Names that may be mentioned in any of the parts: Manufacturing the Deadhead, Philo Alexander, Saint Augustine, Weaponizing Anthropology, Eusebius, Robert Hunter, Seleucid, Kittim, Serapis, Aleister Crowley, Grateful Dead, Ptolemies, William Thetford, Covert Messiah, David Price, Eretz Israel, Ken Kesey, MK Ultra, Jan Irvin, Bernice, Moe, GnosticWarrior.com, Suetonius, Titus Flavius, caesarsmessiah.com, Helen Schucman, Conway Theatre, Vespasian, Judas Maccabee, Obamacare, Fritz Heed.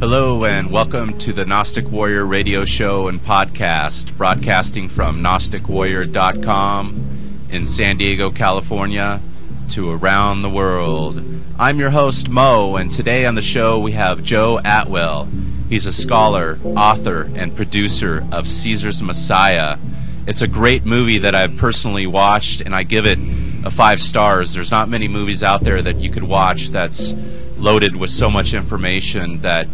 Hello and welcome to the Gnostic Warrior radio show and podcast, broadcasting from GnosticWarrior.com in San Diego, California, to around the world. I'm your host, Moe, and today on the show we have Joe Atwill. He's a scholar, author, and producer of Caesar's Messiah. It's a great movie that I've personally watched, and I give it a 5 stars. There's not many movies out there that you could watch that's loaded with so much information that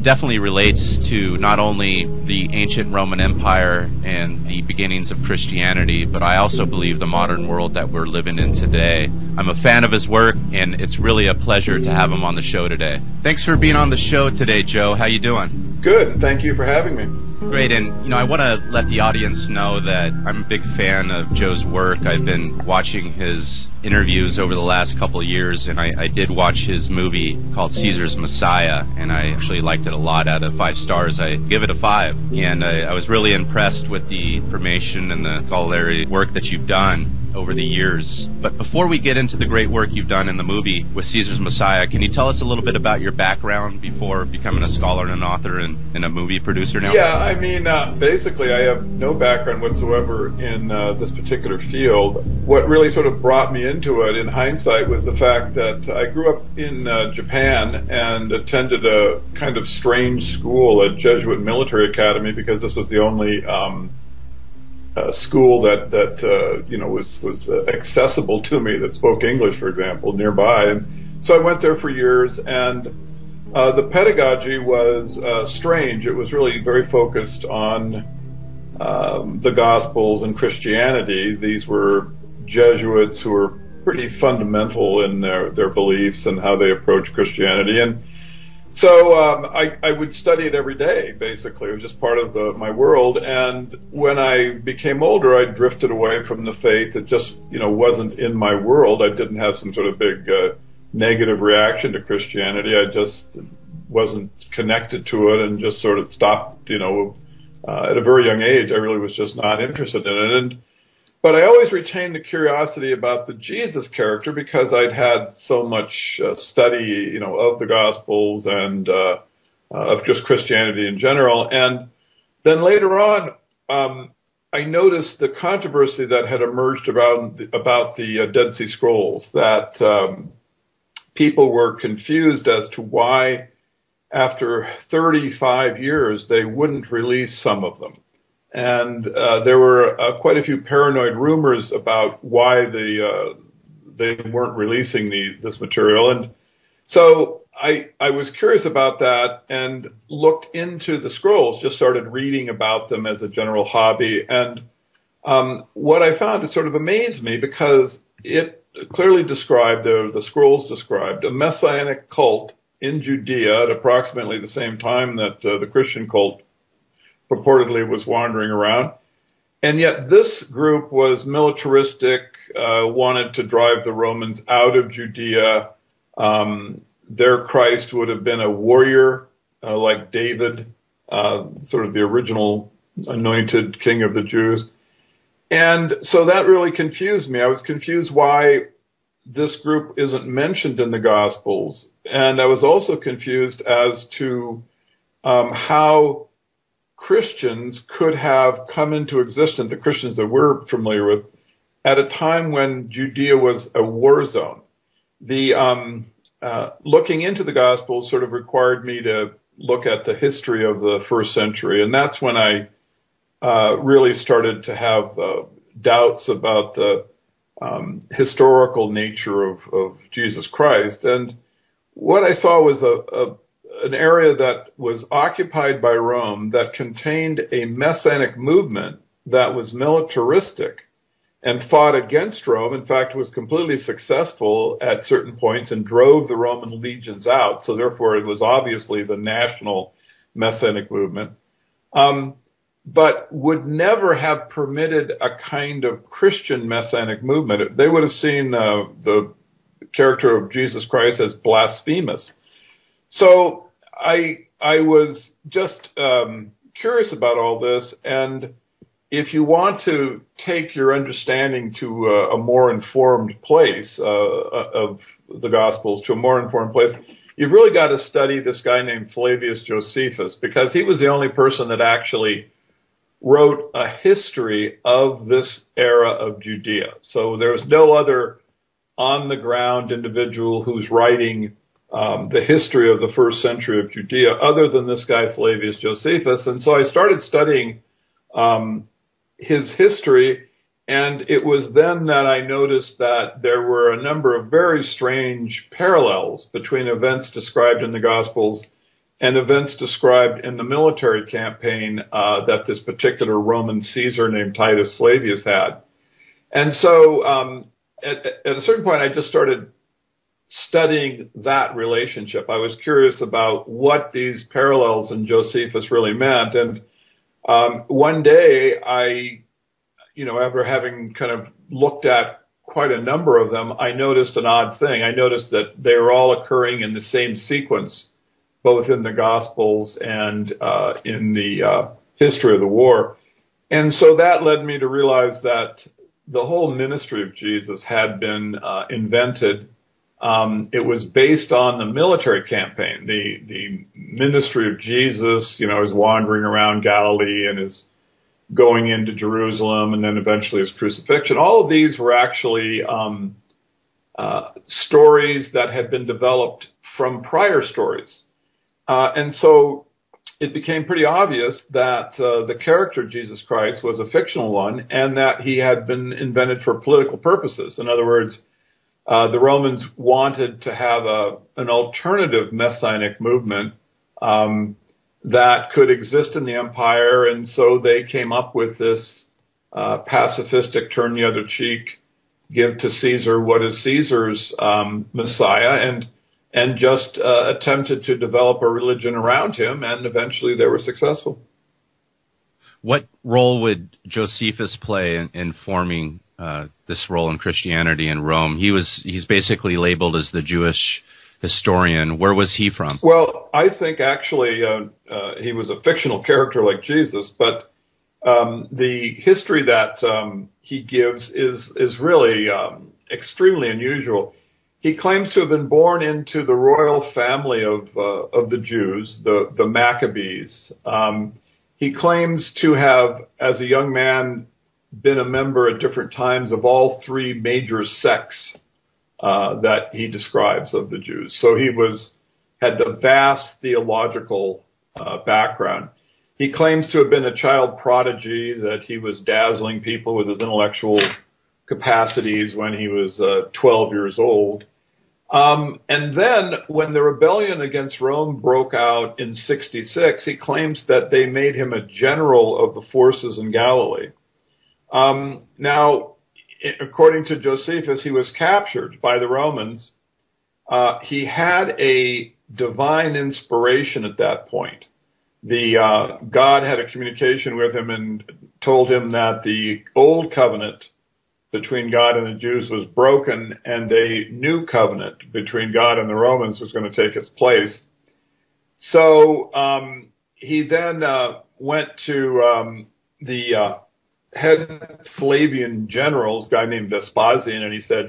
definitely relates to not only the ancient Roman Empire and the beginnings of Christianity, but I also believe the modern world that we're living in today. I'm a fan of his work, and it's really a pleasure to have him on the show today. Thanks for being on the show today, Joe. How you doing? Good. Thank you for having me. Great, and I want to let the audience know that I'm a big fan of Joe's work. I've been watching his interviews over the last couple of years, and I did watch his movie called Caesar's Messiah, and I actually liked it a lot. Out of 5 stars, I give it a 5, and I was really impressed with the information and the scholarly work that you've done over the years. But before we get into the great work you've done in the movie with Caesar's Messiah, can you tell us a little bit about your background before becoming a scholar and an author and a movie producer now? Yeah, I mean, basically I have no background whatsoever in this particular field. What really sort of brought me into it in hindsight was the fact that I grew up in Japan and attended a kind of strange school, a Jesuit military academy, because this was the only school that was accessible to me that spoke English, for example, nearby. And so I went there for years, and the pedagogy was strange. It was really very focused on the Gospels and Christianity. These were Jesuits who were pretty fundamental in their beliefs and how they approach Christianity. And so I would study it every day, basically. It was just part of my world. And when I became older, I drifted away from the faith. It just, wasn't in my world. I didn't have some sort of big negative reaction to Christianity. I just wasn't connected to it and just sort of stopped, at a very young age. I really was just not interested in it. But I always retained the curiosity about the Jesus character because I'd had so much study, of the Gospels and of just Christianity in general. And then later on, I noticed the controversy that had emerged about the Dead Sea Scrolls, that people were confused as to why, after 35 years, they wouldn't release some of them. And there were quite a few paranoid rumors about why they weren't releasing this material. And so I was curious about that and looked into the scrolls, just started reading about them as a general hobby. And what I found, it sort of amazed me because it clearly described, the scrolls described, a messianic cult in Judea at approximately the same time that the Christian cult purportedly was wandering around. And yet this group was militaristic, wanted to drive the Romans out of Judea. Their Christ would have been a warrior like David, sort of the original anointed king of the Jews. And so that really confused me. I was confused why this group isn't mentioned in the Gospels. And I was also confused as to how Christians could have come into existence, the Christians that we're familiar with, at a time when Judea was a war zone. The looking into the Gospels sort of required me to look at the history of the first century, and that's when I really started to have doubts about the historical nature of Jesus Christ. And what I saw was an area that was occupied by Rome that contained a messianic movement that was militaristic and fought against Rome. In fact, was completely successful at certain points and drove the Roman legions out. So therefore, it was obviously the national messianic movement, but would never have permitted a kind of Christian messianic movement. They would have seen the character of Jesus Christ as blasphemous. So I was just curious about all this, and if you want to take your understanding to a more informed place of the Gospels, to a more informed place, you've really got to study this guy named Flavius Josephus, because he was the only person that actually wrote a history of this era of Judea. So there's no other on-the-ground individual who's writing the history of the first century of Judea other than this guy Flavius Josephus. And so I started studying his history, and it was then that I noticed that there were a number of very strange parallels between events described in the Gospels and events described in the military campaign that this particular Roman Caesar named Titus Flavius had. And so at a certain point, I just started studying that relationship. I was curious about what these parallels in Josephus really meant. And one day I, after having kind of looked at quite a number of them, I noticed an odd thing. I noticed that they were all occurring in the same sequence, both in the Gospels and in the history of the war. And so that led me to realize that the whole ministry of Jesus had been invented. It was based on the military campaign. The ministry of Jesus, his wandering around Galilee and his going into Jerusalem and then eventually his crucifixion. All of these were actually stories that had been developed from prior stories. And so it became pretty obvious that the character Jesus Christ was a fictional one and that he had been invented for political purposes. In other words, the Romans wanted to have an alternative messianic movement that could exist in the empire, and so they came up with this pacifistic, turn the other cheek, give to Caesar what is Caesar's Messiah, and just attempted to develop a religion around him, and eventually they were successful. What role would Josephus play in forming this role in Christianity in Rome? He's basically labeled as the Jewish historian. Where was he from? Well, I think actually he was a fictional character like Jesus, but the history that he gives is really extremely unusual. He claims to have been born into the royal family of the Jews, the Maccabees. He claims to have, as a young man, been a member at different times of all three major sects that he describes of the Jews. So he had the vast theological background. He claims to have been a child prodigy, that he was dazzling people with his intellectual capacities when he was 12 years old. And then when the rebellion against Rome broke out in 66, he claims that they made him a general of the forces in Galilee. Now, according to Josephus, he was captured by the Romans. He had a divine inspiration at that point. God had a communication with him and told him that the old covenant between God and the Jews was broken, and a new covenant between God and the Romans was going to take its place. So he then went to the head Flavian generals, a guy named Vespasian, and he said,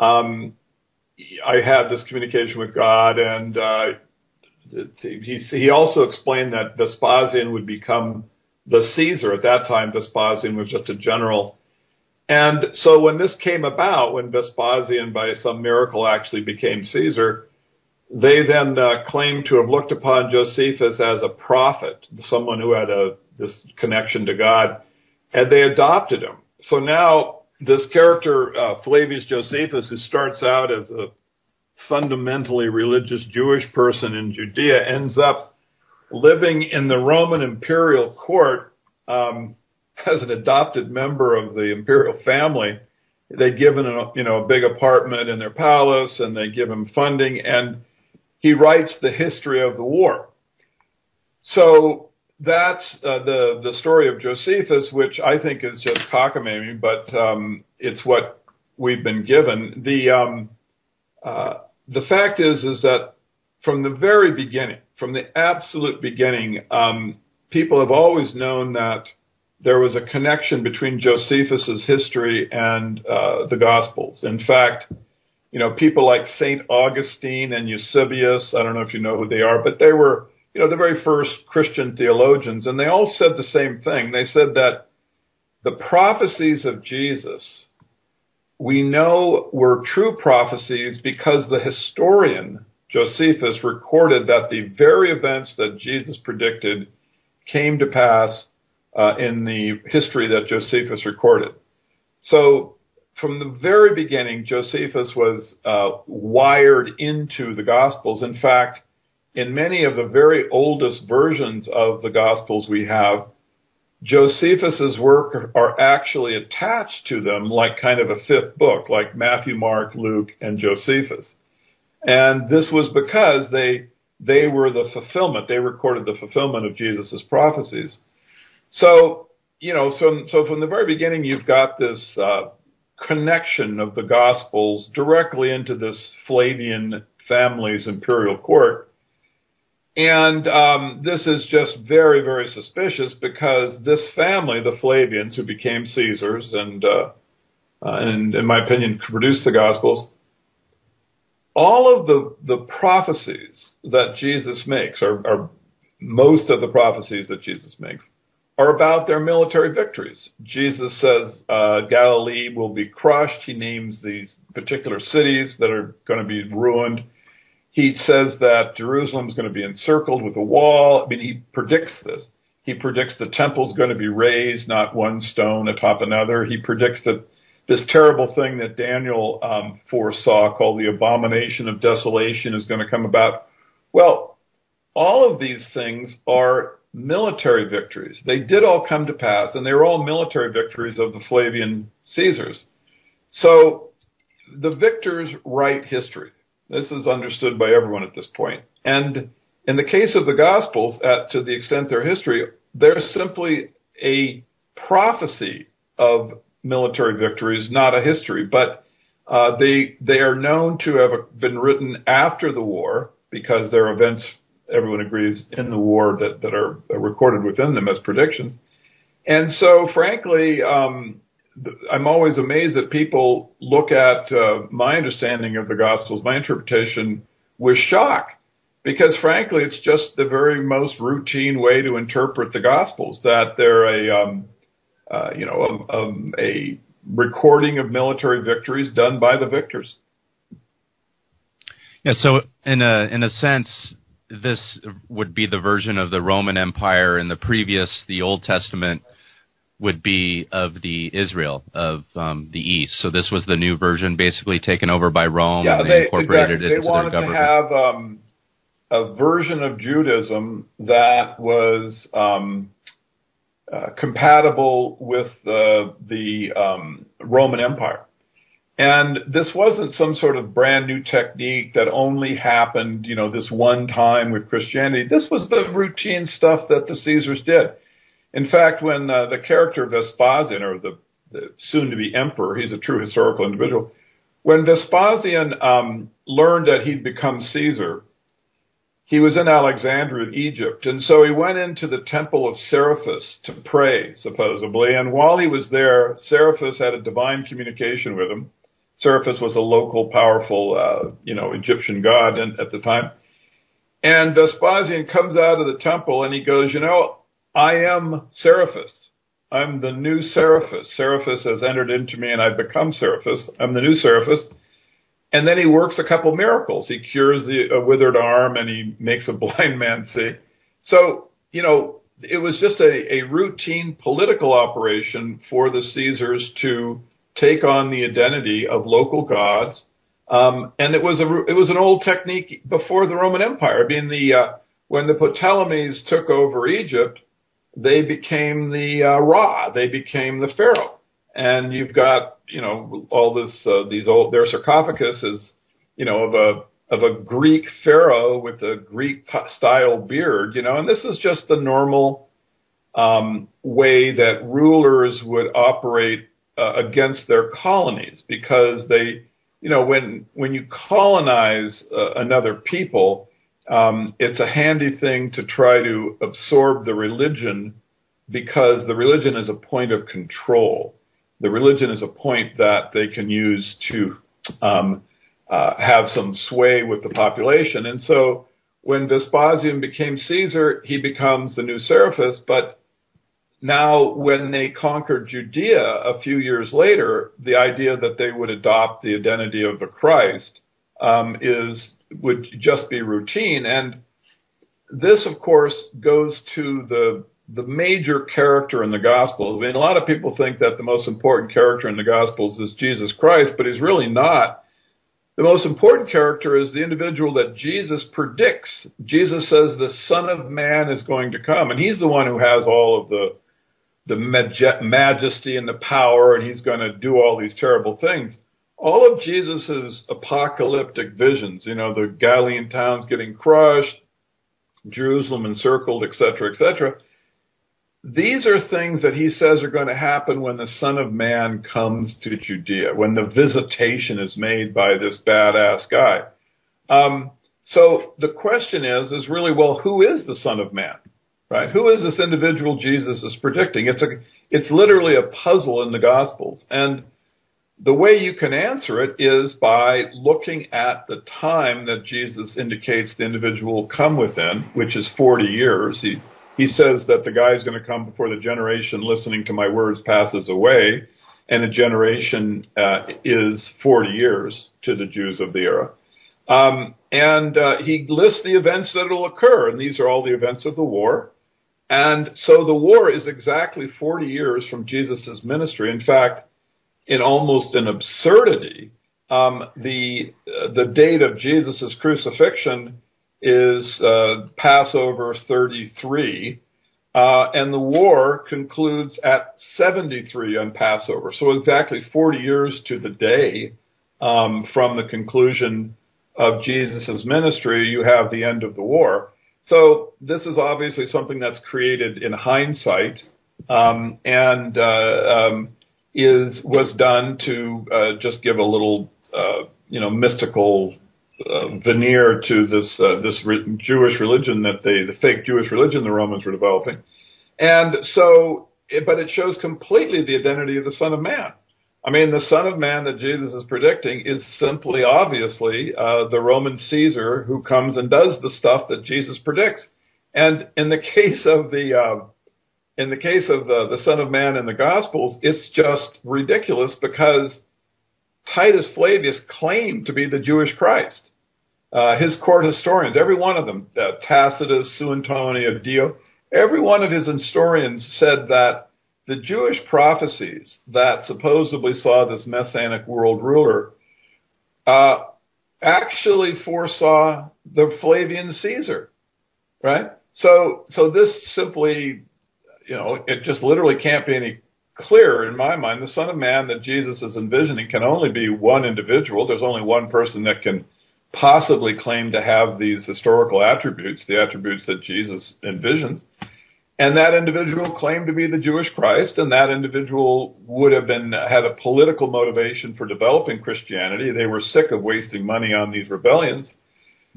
I had this communication with God, and he also explained that Vespasian would become the Caesar. At that time, Vespasian was just a general. And so when this came about, when Vespasian, by some miracle, actually became Caesar, they then claimed to have looked upon Josephus as a prophet, someone who had this connection to God, and they adopted him. So now this character, Flavius Josephus, who starts out as a fundamentally religious Jewish person in Judea, ends up living in the Roman imperial court as an adopted member of the imperial family. They give him a big apartment in their palace, and they give him funding, and he writes the history of the war. So that's the story of Josephus, which I think is just cockamamie, but it's what we've been given. The fact is that from the very beginning, from the absolute beginning, people have always known that there was a connection between Josephus's history and the Gospels. In fact, you know, people like Saint Augustine and Eusebius, I don't know if you know who they are, but they were, you know, the very first Christian theologians, and they all said the same thing. They said that the prophecies of Jesus we know were true prophecies because the historian Josephus recorded that the very events that Jesus predicted came to pass in the history that Josephus recorded. So from the very beginning, Josephus was wired into the Gospels. In fact, in many of the very oldest versions of the Gospels we have, Josephus's work are actually attached to them like kind of a fifth book, like Matthew, Mark, Luke, and Josephus. And this was because they were the fulfillment. They recorded the fulfillment of Jesus's prophecies. So, you know, so from the very beginning, you've got this connection of the Gospels directly into this Flavian family's imperial court. And this is just very, very suspicious because this family, the Flavians, who became Caesars and in my opinion, produced the Gospels, all of the prophecies that Jesus makes, or most of the prophecies that Jesus makes, are about their military victories. Jesus says Galilee will be crushed. He names these particular cities that are going to be ruined. He says that Jerusalem is going to be encircled with a wall. I mean, he predicts this. He predicts the temple is going to be raised, not one stone atop another. He predicts that this terrible thing that Daniel foresaw called the abomination of desolation is going to come about. Well, all of these things are military victories. They did all come to pass, and they were all military victories of the Flavian Caesars. So the victors write history. This is understood by everyone at this point. And in the case of the Gospels, to the extent they're history, they're simply a prophecy of military victories, not a history. But they are known to have been written after the war because there are events, everyone agrees, in the war that are recorded within them as predictions. And so, frankly, I'm always amazed that people look at my understanding of the Gospels, my interpretation, with shock, because frankly, it's just the very most routine way to interpret the Gospels, that they're a recording of military victories done by the victors. Yeah. So in a sense, this would be the version of the Roman Empire in the Old Testament would be of the Israel, of the East. So this was the new version basically taken over by Rome, and they incorporated it into their government. They wanted to have a version of Judaism that was compatible with the Roman Empire. And this wasn't some sort of brand new technique that only happened, you know, this one time with Christianity. This was the routine stuff that the Caesars did. In fact, when the character Vespasian, or the soon-to-be emperor, he's a true historical individual, when Vespasian learned that he'd become Caesar, he was in Alexandria, Egypt, and so he went into the temple of Serapis to pray, supposedly, and while he was there, Serapis had a divine communication with him. Serapis was a local, powerful, Egyptian god at the time, and Vespasian comes out of the temple and he goes, you know, I am Serapis. I'm the new Serapis. Serapis has entered into me and I've become Serapis. I'm the new Serapis. And then he works a couple miracles. He cures a withered arm and he makes a blind man see. So, you know, it was just a routine political operation for the Caesars to take on the identity of local gods. And it was an old technique before the Roman Empire. I mean, when the Ptolemies took over Egypt, they became the Ra. They became the pharaoh, and you've got all this their sarcophagus is of a Greek pharaoh with a Greek style beard, and this is just the normal way that rulers would operate against their colonies, because they when you colonize another people, It's a handy thing to try to absorb the religion, because the religion is a point of control. The religion is a point that they can use to have some sway with the population. And so when Vespasian became Caesar, he becomes the new Serapis. But now when they conquered Judea a few years later, the idea that they would adopt the identity of the Christ would just be routine. And this, of course, goes to the major character in the Gospels. I mean, a lot of people think that the most important character in the Gospels is Jesus Christ, but he's really not. The most important character is the individual that Jesus predicts. Jesus says the Son of Man is going to come, and he's the one who has all of the majesty and the power, and he's going to do all these terrible things. All of Jesus's apocalyptic visions, you know, the Galilean towns getting crushed, Jerusalem encircled, etc., etc., these are things that he says are going to happen when the Son of Man comes to Judea, when the visitation is made by this badass guy. So the question is really, well, who is the Son of Man, right? Who is this individual Jesus is predicting? It's literally a puzzle in the Gospels. And the way you can answer it is by looking at the time that Jesus indicates the individual will come within, which is 40 years. He says that the guy's going to come before the generation listening to my words passes away, and a generation is 40 years to the Jews of the era. He lists the events that will occur, and these are all the events of the war. And so the war is exactly 40 years from Jesus' ministry. In fact, in almost an absurdity, the date of Jesus' crucifixion is Passover 33, and the war concludes at 73 on Passover. So exactly 40 years to the day from the conclusion of Jesus' ministry, you have the end of the war. So this is obviously something that's created in hindsight was done to just give a little, mystical veneer to this Jewish religion that the fake Jewish religion the Romans were developing. And so, but it shows completely the identity of the Son of Man. I mean, the Son of Man that Jesus is predicting is simply, obviously, the Roman Caesar who comes and does the stuff that Jesus predicts. And in the case of the Son of Man in the Gospels, it's just ridiculous, because Titus Flavius claimed to be the Jewish Christ. His court historians, every one of them, Tacitus, Suetonius, Dio, every one of his historians said that the Jewish prophecies that supposedly saw this messianic world ruler actually foresaw the Flavian Caesar, right? So this simply, it just literally can't be any clearer in my mind. The Son of Man that Jesus is envisioning can only be one individual. There's only one person that can possibly claim to have these historical attributes, the attributes that Jesus envisions. And that individual claimed to be the Jewish Christ, and that individual would have had a political motivation for developing Christianity. They were sick of wasting money on these rebellions.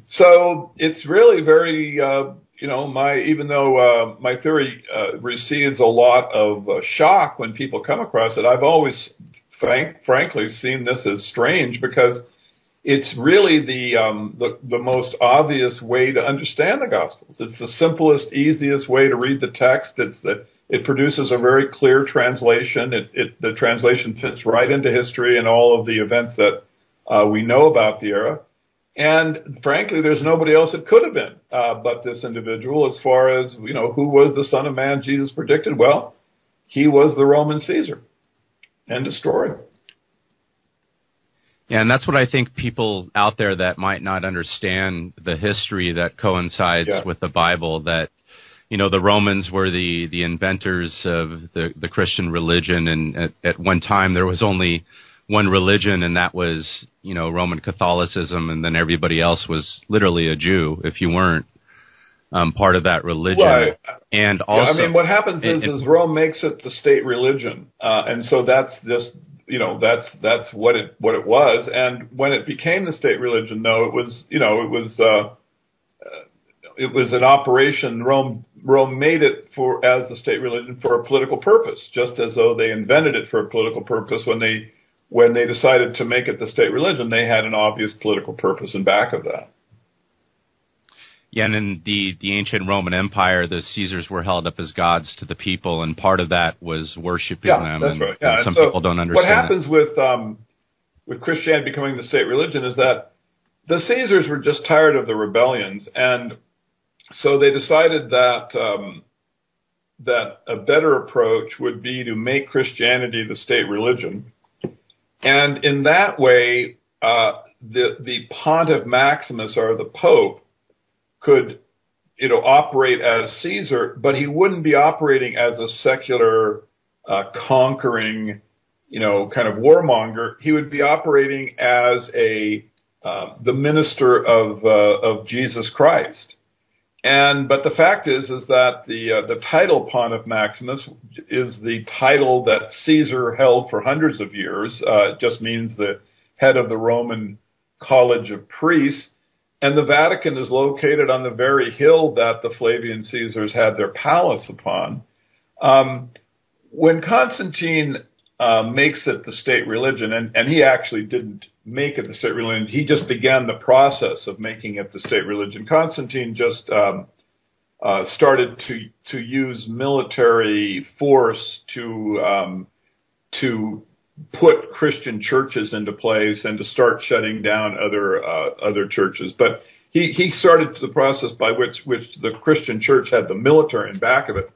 So it's really very... my theory receives a lot of shock when people come across it. I've always, frankly, seen this as strange, because it's really the most obvious way to understand the Gospels. It's the simplest, easiest way to read the text. It produces a very clear translation. The translation fits right into history and all of the events that we know about the era. And frankly, there's nobody else it could have been but this individual. As far as, who was the Son of Man Jesus predicted? Well, he was the Roman Caesar. End of story. Yeah, and that's what I think people out there that might not understand the history that coincides with the Bible, that, the Romans were the inventors of the Christian religion. And at one time, there was only one religion, and that was, Roman Catholicism, and then everybody else was literally a Jew if you weren't part of that religion. Right. And also, what happens is Rome makes it the state religion, and so that's just that's what it was. And when it became the state religion, though, it was it was an operation. Rome made it for as the state religion for a political purpose, just as though they invented it for a political purpose. When they decided to make it the state religion, they had an obvious political purpose in back of that. Yeah, and in the ancient Roman Empire, the Caesars were held up as gods to the people, and part of that was worshiping them. That's right. Yeah, and some people don't understand. What happens with Christianity becoming the state religion is that the Caesars were just tired of the rebellions, and so they decided that that a better approach would be to make Christianity the state religion, and in that way, the Pontiff Maximus, or the Pope, could, you know, operate as Caesar, but he wouldn't be operating as a secular, conquering, you know, kind of warmonger. He would be operating as the minister of Jesus Christ. But the fact is that the title Pontiff Maximus is the title that Caesar held for hundreds of years. It just means the head of the Roman College of Priests. And the Vatican is located on the very hill that the Flavian Caesars had their palace upon. When Constantine makes it the state religion, and he actually didn't make it the state religion, he just began the process of making it the state religion. Constantine just started to use military force to put Christian churches into place and to start shutting down other churches. But he started the process by which the Christian church had the military in back of it.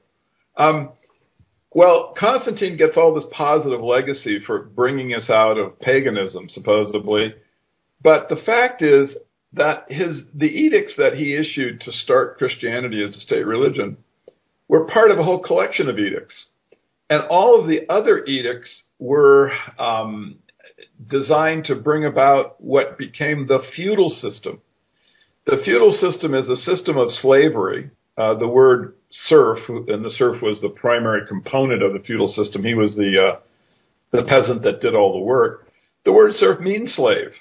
Well, Constantine gets all this positive legacy for bringing us out of paganism, supposedly. But the fact is that the edicts that he issued to start Christianity as a state religion were part of a whole collection of edicts. And all of the other edicts were designed to bring about what became the feudal system. The feudal system is a system of slavery. The word serf, and the serf was the primary component of the feudal system. He was the peasant that did all the work. The word serf means slave.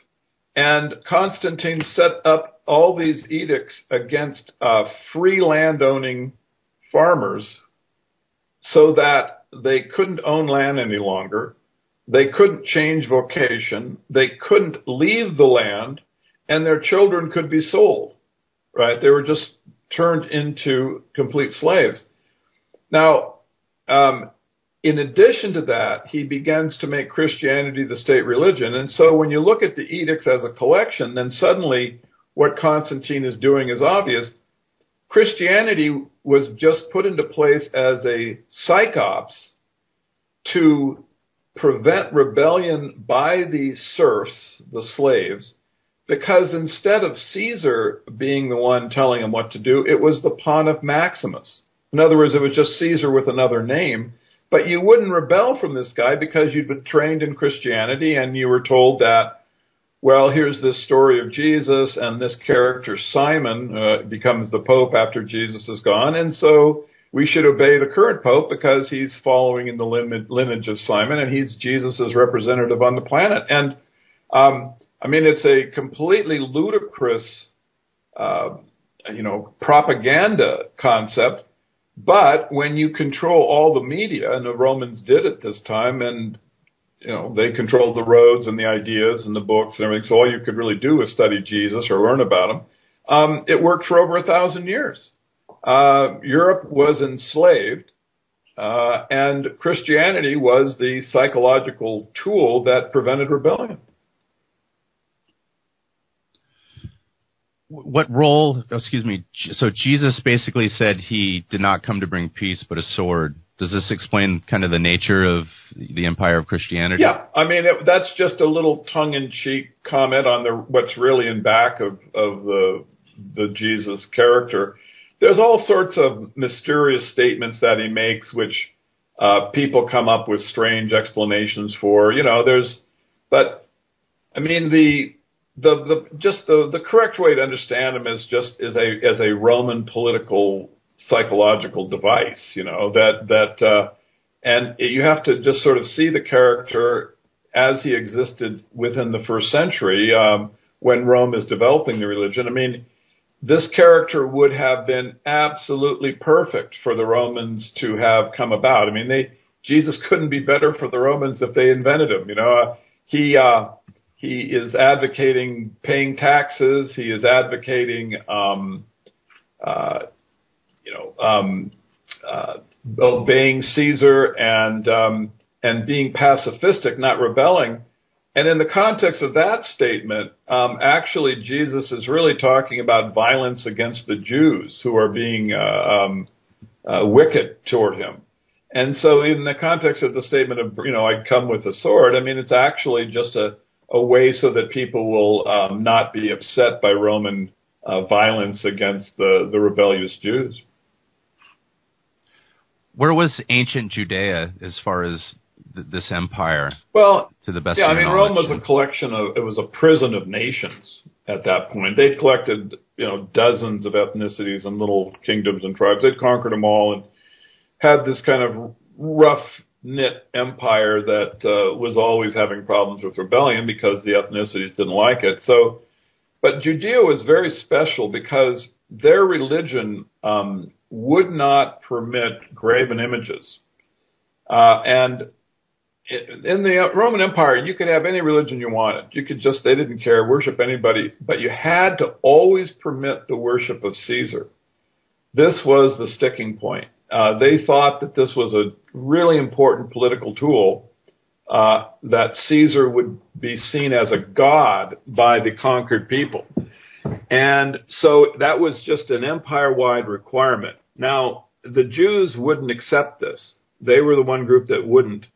And Constantine set up all these edicts against free land-owning farmers so that they couldn't own land any longer, they couldn't change vocation, they couldn't leave the land, and their children could be sold, right? They were just turned into complete slaves. Now, in addition to that, he begins to make Christianity the state religion, and so when you look at the edicts as a collection, then suddenly what Constantine is doing is obvious. Christianity was just put into place as a psychops to prevent rebellion by the serfs, the slaves, because instead of Caesar being the one telling them what to do, it was the Pontiff Maximus. In other words, it was just Caesar with another name, but you wouldn't rebel from this guy because you'd been trained in Christianity and you were told that, well, here's this story of Jesus, and this character, Simon, becomes the Pope after Jesus is gone, and so we should obey the current Pope because he's following in the lineage of Simon, and he's Jesus' representative on the planet. And, I mean, it's a completely ludicrous, you know, propaganda concept, but when you control all the media, and the Romans did at this time, and you know, they controlled the roads and the ideas and the books and everything, so all you could really do was study Jesus or learn about him. It worked for over 1,000 years. Europe was enslaved, and Christianity was the psychological tool that prevented rebellion. What role, excuse me, so Jesus basically said he did not come to bring peace but a sword. Does this explain kind of the nature of the empire of Christianity? Yeah, I mean, that's just a little tongue-in-cheek comment on what's really in back of the Jesus character. There's all sorts of mysterious statements that he makes, which people come up with strange explanations for. You know, but I mean, the correct way to understand him is just as a Roman political psychological device, you know, and you have to just sort of see the character as he existed within the first century when Rome is developing the religion. I mean, this character would have been absolutely perfect for the Romans to have come about. I mean, Jesus couldn't be better for the Romans if they invented him. You know, he is advocating paying taxes. He is advocating, obeying Caesar and being pacifistic, not rebelling. And in the context of that statement, actually, Jesus is really talking about violence against the Jews who are being wicked toward him. And so in the context of the statement of, you know, I come with a sword, I mean, it's actually just a way so that people will not be upset by Roman violence against the rebellious Jews. Where was ancient Judea as far as this empire? Well, to the best of your knowledge? Rome was a collection of, it was a prison of nations at that point. They'd collected, you know, dozens of ethnicities and little kingdoms and tribes. They'd conquered them all and had this kind of rough-knit empire that was always having problems with rebellion because the ethnicities didn't like it. So, but Judea was very special because their religion would not permit graven images. And in the Roman Empire, you could have any religion you wanted. You could just, they didn't care, worship anybody. But you had to always permit the worship of Caesar. This was the sticking point. They thought that this was a really important political tool, that Caesar would be seen as a god by the conquered people. And so that was just an empire-wide requirement. Now, the Jews wouldn't accept this. They were the one group that wouldn't.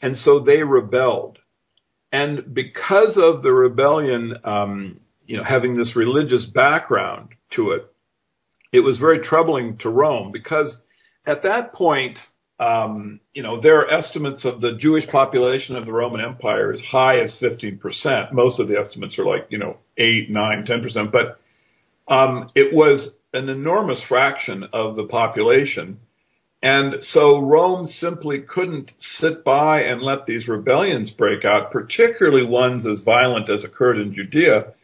And so they rebelled. And because of the rebellion, you know, having this religious background to it, it was very troubling to Rome because at that point, you know, there are estimates of the Jewish population of the Roman Empire as high as 15%. Most of the estimates are like, you know, 8, 9, 10%. But it was an enormous fraction of the population. And so Rome simply couldn't sit by and let these rebellions break out, particularly ones as violent as occurred in Judea,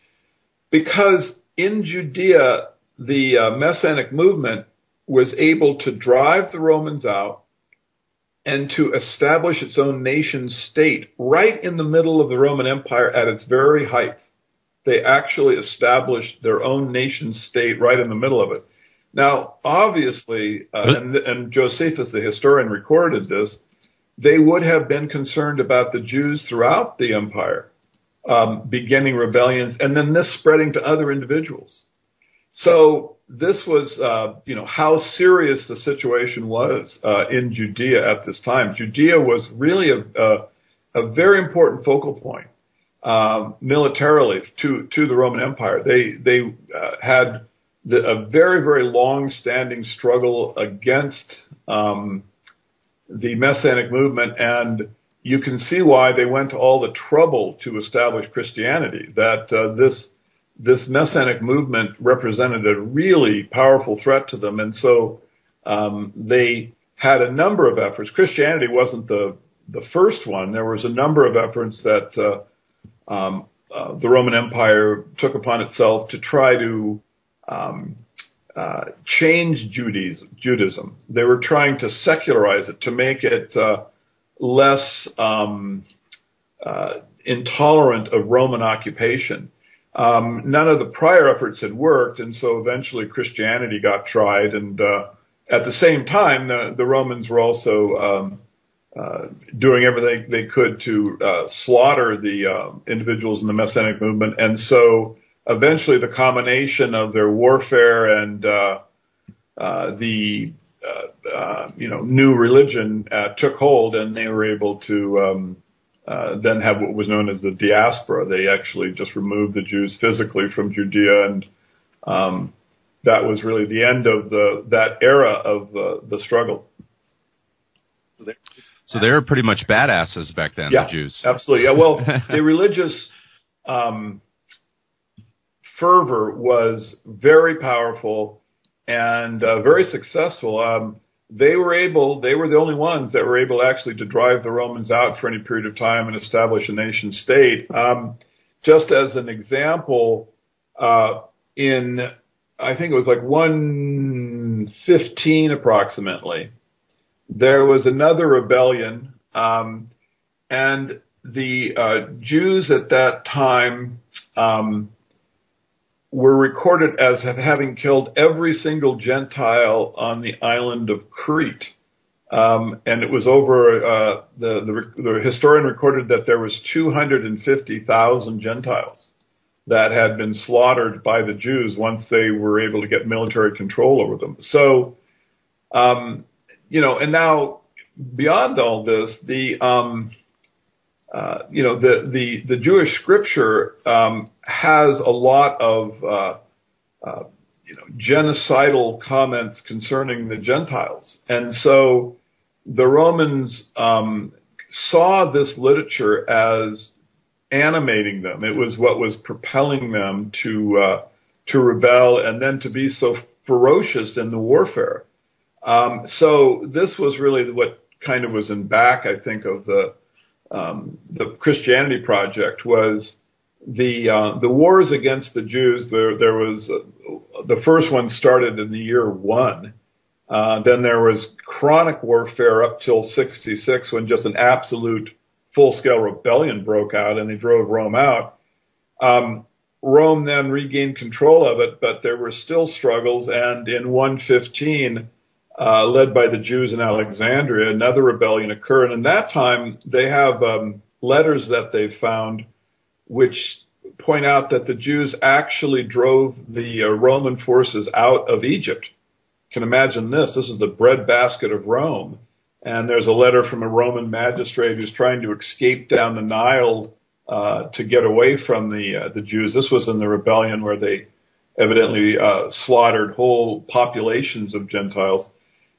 because in Judea, the Messianic movement was able to drive the Romans out and to establish its own nation state right in the middle of the Roman Empire at its very height. They actually established their own nation state right in the middle of it. Now, obviously, and Josephus, the historian, recorded this, they would have been concerned about the Jews throughout the empire, beginning rebellions, and then this spreading to other individuals. So this was, you know, how serious the situation was in Judea at this time. Judea was really a very important focal point militarily to the Roman Empire. They had a very, very long-standing struggle against the Messianic movement, and you can see why they went to all the trouble to establish Christianity, that this Messianic movement represented a really powerful threat to them, and so they had a number of efforts. Christianity wasn't the first one. There was a number of efforts that the Roman Empire took upon itself to try to change Judaism. They were trying to secularize it, to make it less intolerant of Roman occupation. None of the prior efforts had worked, and so eventually Christianity got tried. And at the same time, the Romans were also doing everything they could to slaughter the individuals in the Messianic movement. And so eventually the combination of their warfare and the new religion took hold, and they were able to then have what was known as the diaspora. They actually just removed the Jews physically from Judea, and that was really the end of that era of the struggle. So they were pretty much badasses back then, yeah, the Jews. Absolutely. Yeah, well, the religious fervor was very powerful and very successful. They were the only ones that were able actually to drive the Romans out for any period of time and establish a nation state. Just as an example, in I think it was like 115 approximately, there was another rebellion, and the Jews at that time were recorded as having killed every single Gentile on the island of Crete. And it was over, the historian recorded that there was 250,000 Gentiles that had been slaughtered by the Jews once they were able to get military control over them. So, you know, and now beyond all this, the Jewish scripture has a lot of genocidal comments concerning the Gentiles, and so the Romans saw this literature as animating them. It was what was propelling them to rebel and then to be so ferocious in the warfare. So this was really what kind of was in back, I think, of the Christianity Project, was the wars against the Jews. There was the first one started in the year 1. Then there was chronic warfare up till 66, when just an absolute full-scale rebellion broke out and they drove Rome out. Rome then regained control of it, but there were still struggles, and in 115, led by the Jews in Alexandria, another rebellion occurred. And that time, they have letters that they found which point out that the Jews actually drove the Roman forces out of Egypt. Can imagine this. This is the breadbasket of Rome. And there's a letter from a Roman magistrate who's trying to escape down the Nile to get away from the Jews. This was in the rebellion where they evidently slaughtered whole populations of Gentiles.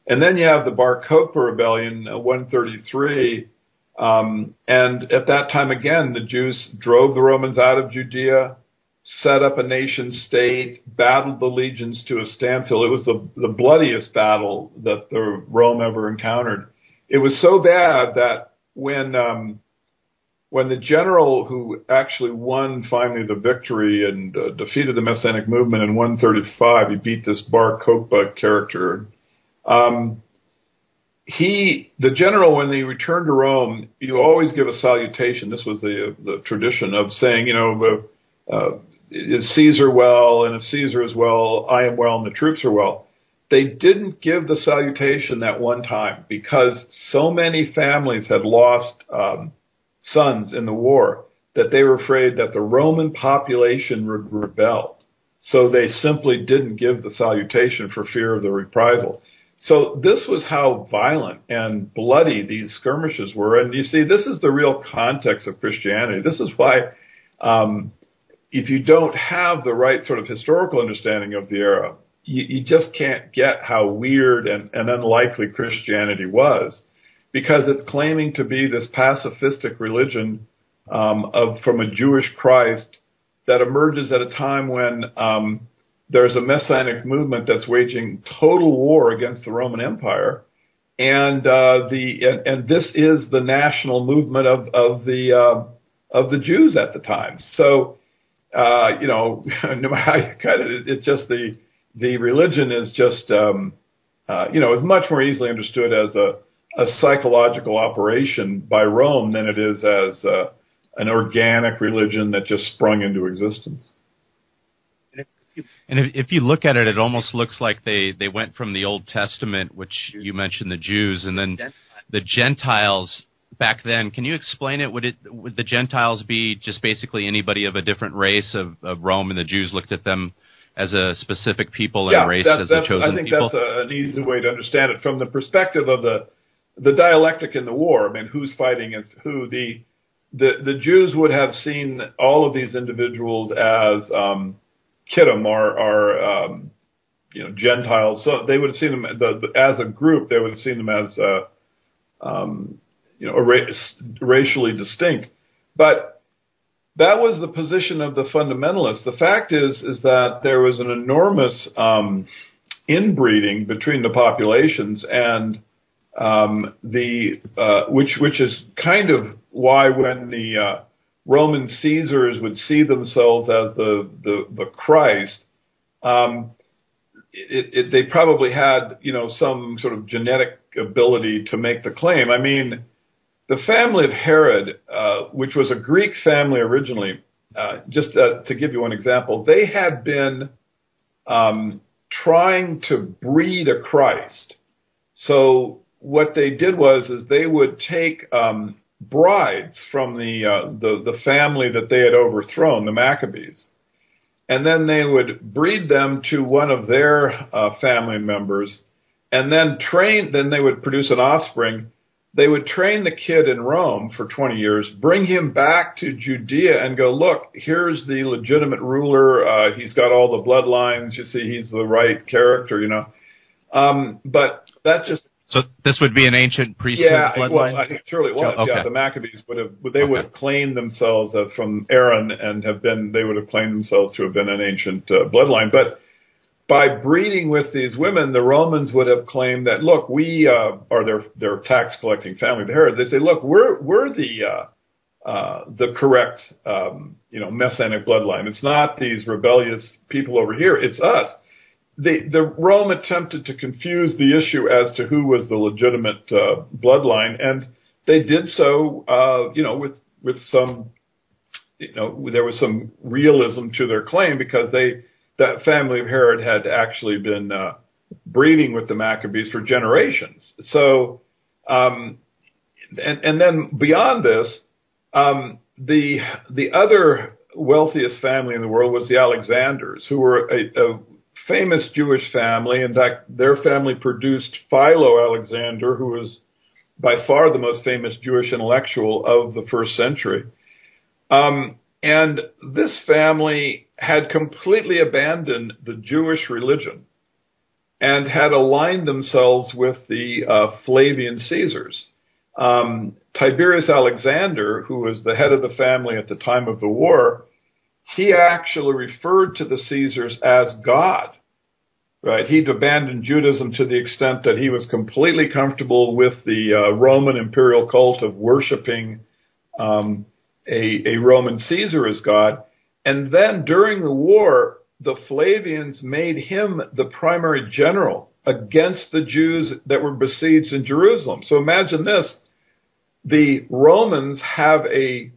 And then you have the Bar Kokhba rebellion, 133, and at that time again, the Jews drove the Romans out of Judea, set up a nation state, battled the legions to a standstill. It was the bloodiest battle that the Rome ever encountered. It was so bad that when the general who actually won finally the victory and defeated the Messianic movement in 135, he beat this Bar Kokhba character. The general, when they returned to Rome, you always give a salutation. This was the tradition of saying, you know, is Caesar well? And if Caesar is well, I am well, and the troops are well. They didn't give the salutation that one time because so many families had lost sons in the war that they were afraid that the Roman population would rebel. So they simply didn't give the salutation for fear of the reprisal. So this was how violent and bloody these skirmishes were. And you see, this is the real context of Christianity. This is why if you don't have the right sort of historical understanding of the era, you just can't get how weird and unlikely Christianity was, because it's claiming to be this pacifistic religion from a Jewish Christ that emerges at a time when there's a Messianic movement that's waging total war against the Roman Empire, and this is the national movement of the Jews at the time. So, you know, no matter how you cut it, it's just the religion is just you know, is much more easily understood as a psychological operation by Rome than it is as an organic religion that just sprung into existence. And if you look at it, it almost looks like they went from the Old Testament, which you mentioned the Jews, and then the Gentiles back then. Can you explain it? Would the Gentiles be just basically anybody of a different race of Rome, and the Jews looked at them as a specific people and race as the chosen people? I think people? That's an easy way to understand it from the perspective of the dialectic in the war. I mean, who's fighting against who? The Jews would have seen all of these individuals as Kittim are you know, Gentiles. So they would have seen them as a group. They would have seen them as you know, racially distinct. But that was the position of the fundamentalists. The fact is that there was an enormous inbreeding between the populations, and which is kind of why when the Roman Caesars would see themselves as the Christ, they probably had, you know, some sort of genetic ability to make the claim. I mean, the family of Herod, which was a Greek family originally, just to give you one example, they had been trying to breed a Christ. So what they did was is they would take brides from the family that they had overthrown, the Maccabees, and then they would breed them to one of their family members, and then train. Then they would produce an offspring. They would train the kid in Rome for 20 years, bring him back to Judea, and go, look, here's the legitimate ruler. He's got all the bloodlines. You see, he's the right character, you know. But that just so this would be an ancient priesthood bloodline. Well, I think surely it was. Okay. Yeah, the Maccabees would have would have claimed themselves from Aaron and have been. They would have claimed themselves to have been an ancient bloodline, but. By breeding with these women, the Romans would have claimed that, look, we are their tax collecting family, the Herod. They say, look, we're the correct Messianic bloodline. It's not these rebellious people over here. It's us. The Rome attempted to confuse the issue as to who was the legitimate bloodline, and they did so. With some, there was some realism to their claim because they. That family of Herod had actually been breeding with the Maccabees for generations. So, and then beyond this, the other wealthiest family in the world was the Alexanders, who were a famous Jewish family. In fact, their family produced Philo Alexander, who was by far the most famous Jewish intellectual of the first century. And this family had completely abandoned the Jewish religion and had aligned themselves with the Flavian Caesars. Tiberius Alexander, who was the head of the family at the time of the war, he actually referred to the Caesars as God. Right? He'd abandoned Judaism to the extent that he was completely comfortable with the Roman imperial cult of worshiping a Roman Caesar as God. And then during the war, the Flavians made him the primary general against the Jews that were besieged in Jerusalem. So imagine this. The Romans have a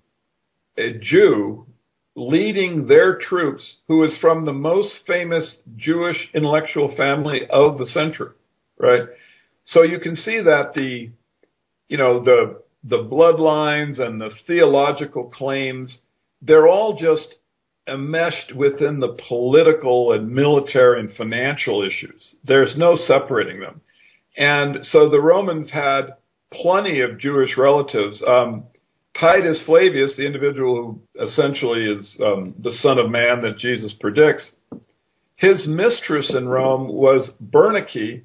Jew leading their troops who is from the most famous Jewish intellectual family of the century, right? So you can see that the bloodlines and the theological claims, they're all just enmeshed within the political and military and financial issues. There's no separating them. And so the Romans had plenty of Jewish relatives. Titus Flavius, the individual who essentially is the Son of Man that Jesus predicts, his mistress in Rome was Bernice,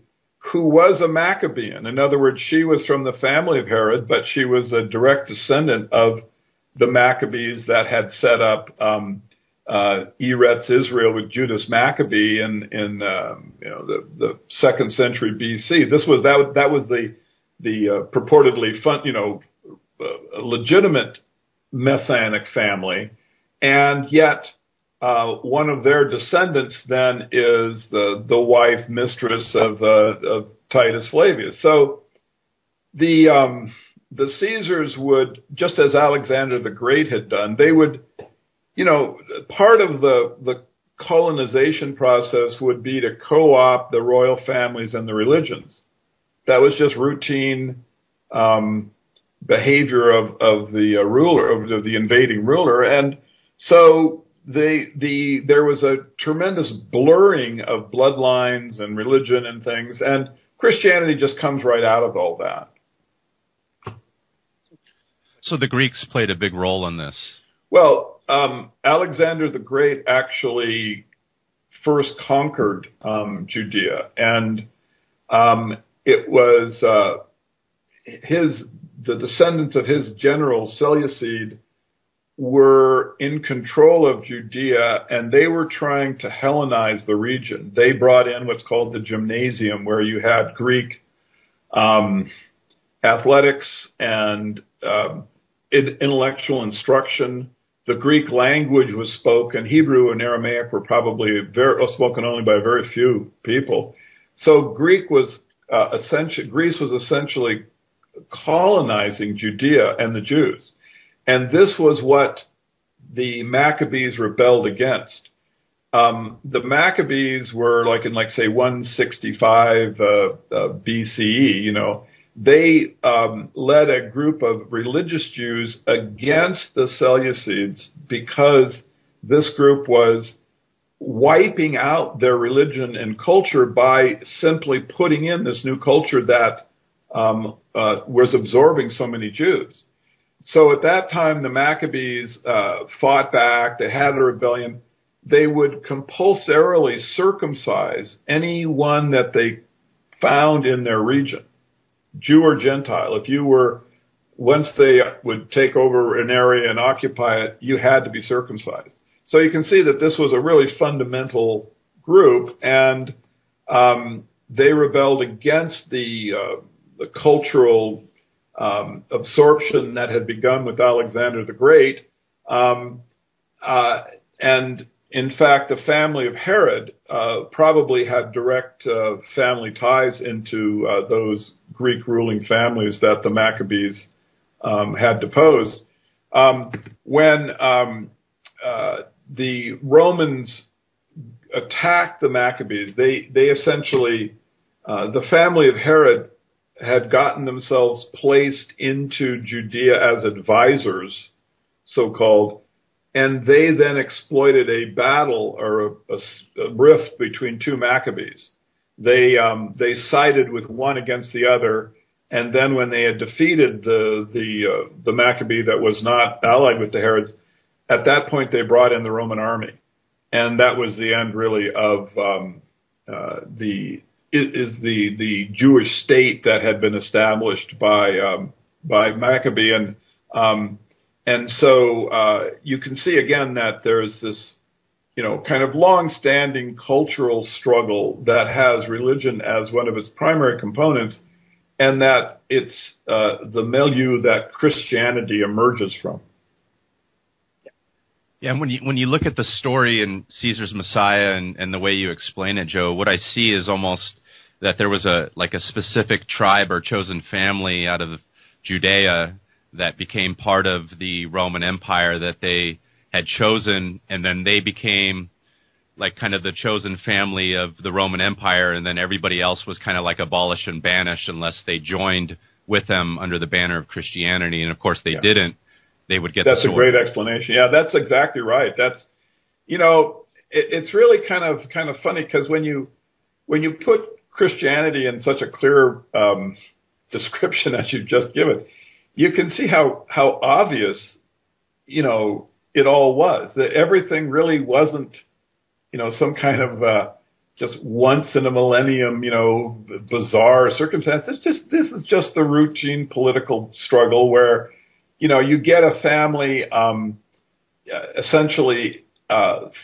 who was a Maccabean. In other words, she was from the family of Herod, but she was a direct descendant of the Maccabees that had set up Eretz Israel with Judas Maccabee in the 2nd century BC. This was that was the purportedly legitimate Messianic family, and yet one of their descendants then is the wife mistress of Titus Flavius. So the Caesars would, just as Alexander the Great had done, they would, part of the colonization process would be to co-opt the royal families and the religions. That was just routine behavior of the ruler, of the invading ruler. And so there was a tremendous blurring of bloodlines and religion and things, and Christianity just comes right out of all that. So the Greeks played a big role in this. Well, Alexander the Great actually first conquered Judea, and it was the descendants of his general Seleucid were in control of Judea, and they were trying to Hellenize the region. They brought in what's called the gymnasium, where you had Greek athletics and intellectual instruction The Greek language was spoken. Hebrew and Aramaic were probably spoken only by very few people. So Greek was Greece was essentially colonizing Judea and the Jews. And this was what the Maccabees rebelled against. The Maccabees were like in, like, say, 165 BCE, you know, they led a group of religious Jews against the Seleucids because this group was wiping out their religion and culture by simply putting in this new culture that was absorbing so many Jews. So at that time, the Maccabees fought back. They had a rebellion. They would compulsorily circumcise anyone that they found in their region, Jew or Gentile. If you were, once they would take over an area and occupy it, you had to be circumcised. So you can see that this was a really fundamental group, and they rebelled against the cultural absorption that had begun with Alexander the Great. And in fact, the family of Herod probably had direct family ties into those Greek ruling families that the Maccabees had deposed. When the Romans attacked the Maccabees, they essentially, the family of Herod had gotten themselves placed into Judea as advisors, so-called, and they then exploited a battle or a rift between two Maccabees. They sided with one against the other, and then when they had defeated the Maccabee that was not allied with the Herods, at that point they brought in the Roman army, and that was the end really of the Jewish state that had been established by Maccabee. And so you can see again that there's this, you know, kind of long-standing cultural struggle that has religion as one of its primary components, and that it's the milieu that Christianity emerges from. Yeah, and when you look at the story in Caesar's Messiah and the way you explain it, Joe, what I see is almost that there was a specific tribe or chosen family out of Judea that became part of the Roman Empire that they had chosen, and then they became like kind of the chosen family of the Roman Empire, and then everybody else was kind of like abolished and banished unless they joined with them under the banner of Christianity, and of course they didn't. They would get the sword. That's a great explanation. Yeah, that's exactly right. That's, you know, it's really kind of funny because when you put Christianity in such a clear description as you've just given, you can see how obvious, you know, it all was. That everything really wasn't, you know, some kind of just once in a millennium, you know, bizarre circumstance. This is just the routine political struggle where, you know, you get a family essentially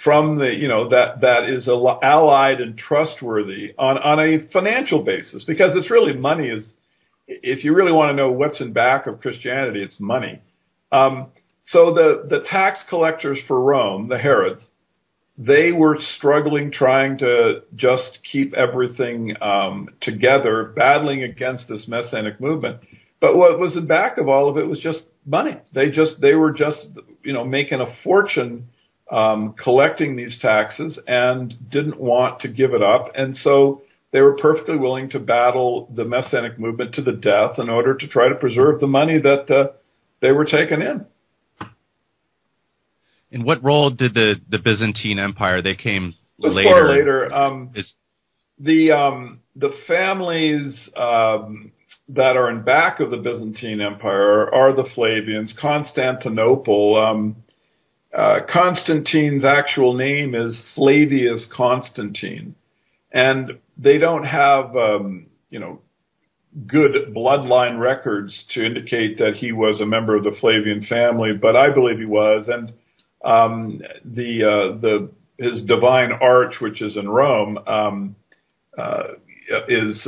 from the, you know, that is allied and trustworthy on a financial basis, because it's really money is. If you really want to know what's in back of Christianity, it's money. So the tax collectors for Rome, the Herods, they were struggling, trying to just keep everything together, battling against this Messianic movement. But what was in back of all of it was just money. They were just, you know, making a fortune collecting these taxes and didn't want to give it up. And so they were perfectly willing to battle the Messianic movement to the death in order to try to preserve the money that they were taking in. And what role did the Byzantine Empire? They came later. Far later. The families that are in back of the Byzantine Empire are the Flavians. Constantinople. Constantine's actual name is Flavius Constantine, and they don't have, you know, good bloodline records to indicate that he was a member of the Flavian family, but I believe he was. And his divine arch, which is in Rome, is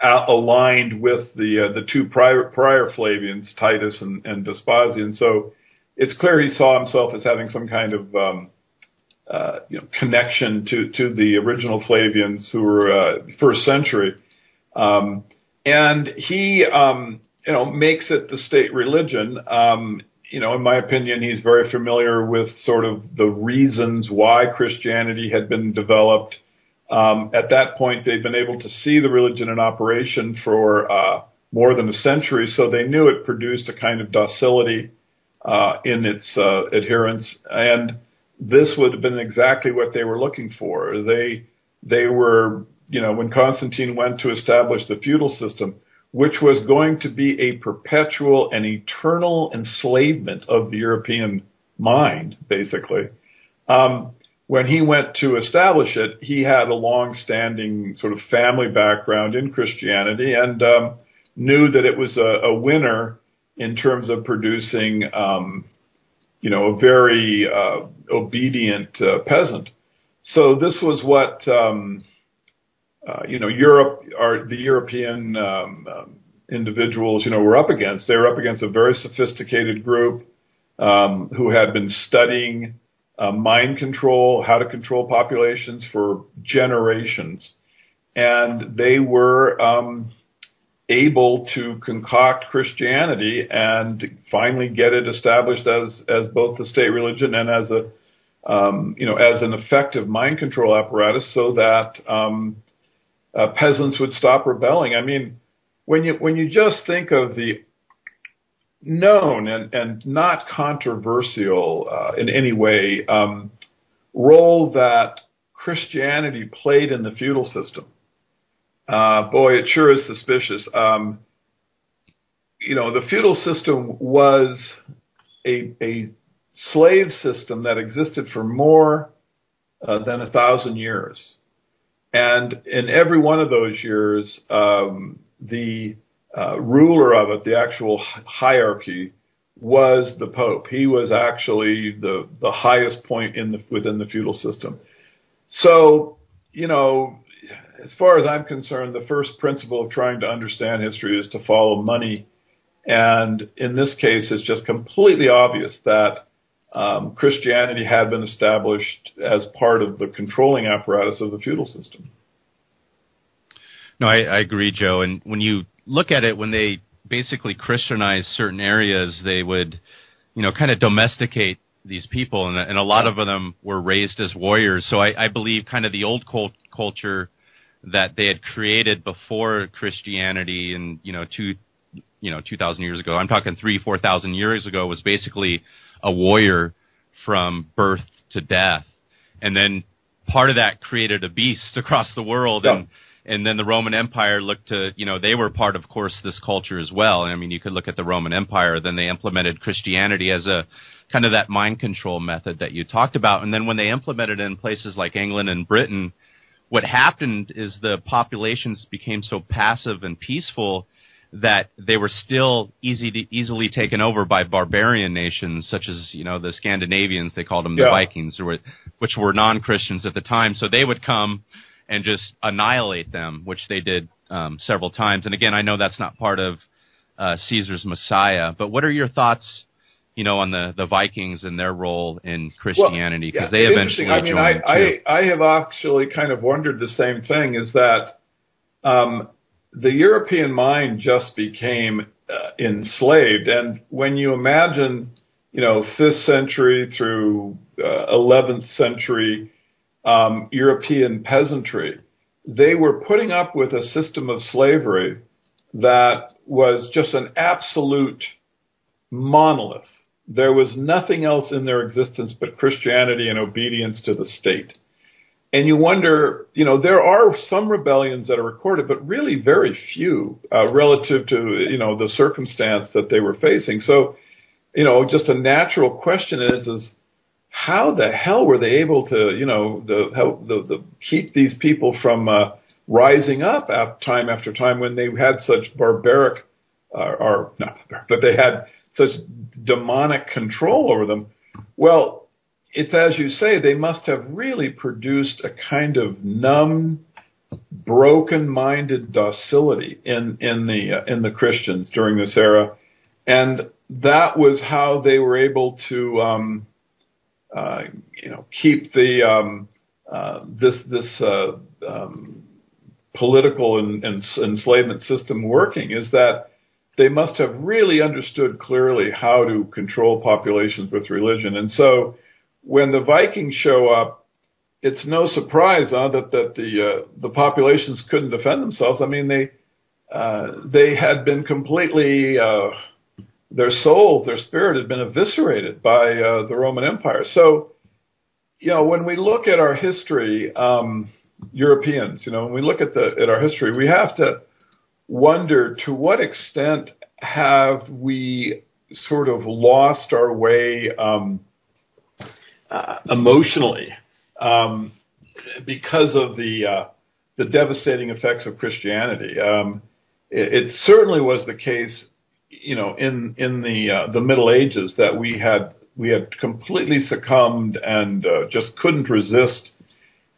aligned with the two prior Flavians, Titus and Vespasian. So it's clear he saw himself as having some kind of connection to the original Flavians who were first century, and he makes it the state religion. In my opinion, he's very familiar with sort of the reasons why Christianity had been developed. At that point, they'd been able to see the religion in operation for more than a century, so they knew it produced a kind of docility in its adherents, and this would have been exactly what they were looking for. They were, when Constantine went to establish the feudal system, which was going to be a perpetual and eternal enslavement of the European mind, basically. When he went to establish it, he had a long-standing sort of family background in Christianity and knew that it was a winner in terms of producing, a very obedient peasant. So this was what... Europe, or the European individuals, were up against. They were up against a very sophisticated group who had been studying mind control, how to control populations for generations. And they were able to concoct Christianity and finally get it established as both the state religion and as as an effective mind control apparatus so that... peasants would stop rebelling. I mean, when you just think of the known and not controversial in any way role that Christianity played in the feudal system, boy, it sure is suspicious. The feudal system was a slave system that existed for more than 1,000 years. And in every one of those years, the ruler of it, the actual hierarchy, was the Pope. He was actually the highest point within the feudal system. So, as far as I'm concerned, the first principle of trying to understand history is to follow money. And in this case, it's just completely obvious that Christianity had been established as part of the controlling apparatus of the feudal system. No, I agree, Joe. And when you look at it, when they basically Christianized certain areas, they would, kind of domesticate these people, and a lot of them were raised as warriors. So I believe kind of the old culture that they had created before Christianity and, 2,000 years ago, I'm talking 3,000-4,000 years ago, was basically a warrior from birth to death. And then part of that created a beast across the world. Yeah. And then the Roman Empire looked to, they were part of course, this culture as well. And I mean, you could look at the Roman Empire, then they implemented Christianity as a kind of that mind control method that you talked about. And then when they implemented it in places like England and Britain, what happened is the populations became so passive and peaceful that they were still easily taken over by barbarian nations such as, the Scandinavians, they called them the Vikings, which were non-Christians at the time. So they would come and just annihilate them, which they did several times. And again, I know that's not part of Caesar's Messiah, but what are your thoughts, on the Vikings and their role in Christianity? Because they eventually joined. I have actually kind of wondered the same thing, is that the European mind just became enslaved. And when you imagine, 5th century through 11th century European peasantry, they were putting up with a system of slavery that was just an absolute monolith. There was nothing else in their existence but Christianity and obedience to the state. And you wonder, there are some rebellions that are recorded, but really very few relative to, the circumstance that they were facing. So, just a natural question is how the hell were they able to, keep these people from rising up time after time when they had such barbaric, but they had such demonic control over them? Well, it's as you say, they must have really produced a kind of numb, broken-minded docility in the Christians during this era, and that was how they were able to, keep the political and enslavement system working. Is that they must have really understood clearly how to control populations with religion. And so when the Vikings show up, it's no surprise that the populations couldn't defend themselves. I mean, they had been completely their spirit had been eviscerated by the Roman Empire. So, when we look at our history, Europeans, when we look at our history, we have to wonder to what extent have we sort of lost our way emotionally because of the devastating effects of Christianity. It certainly was the case, in the Middle Ages, that we had completely succumbed and just couldn't resist.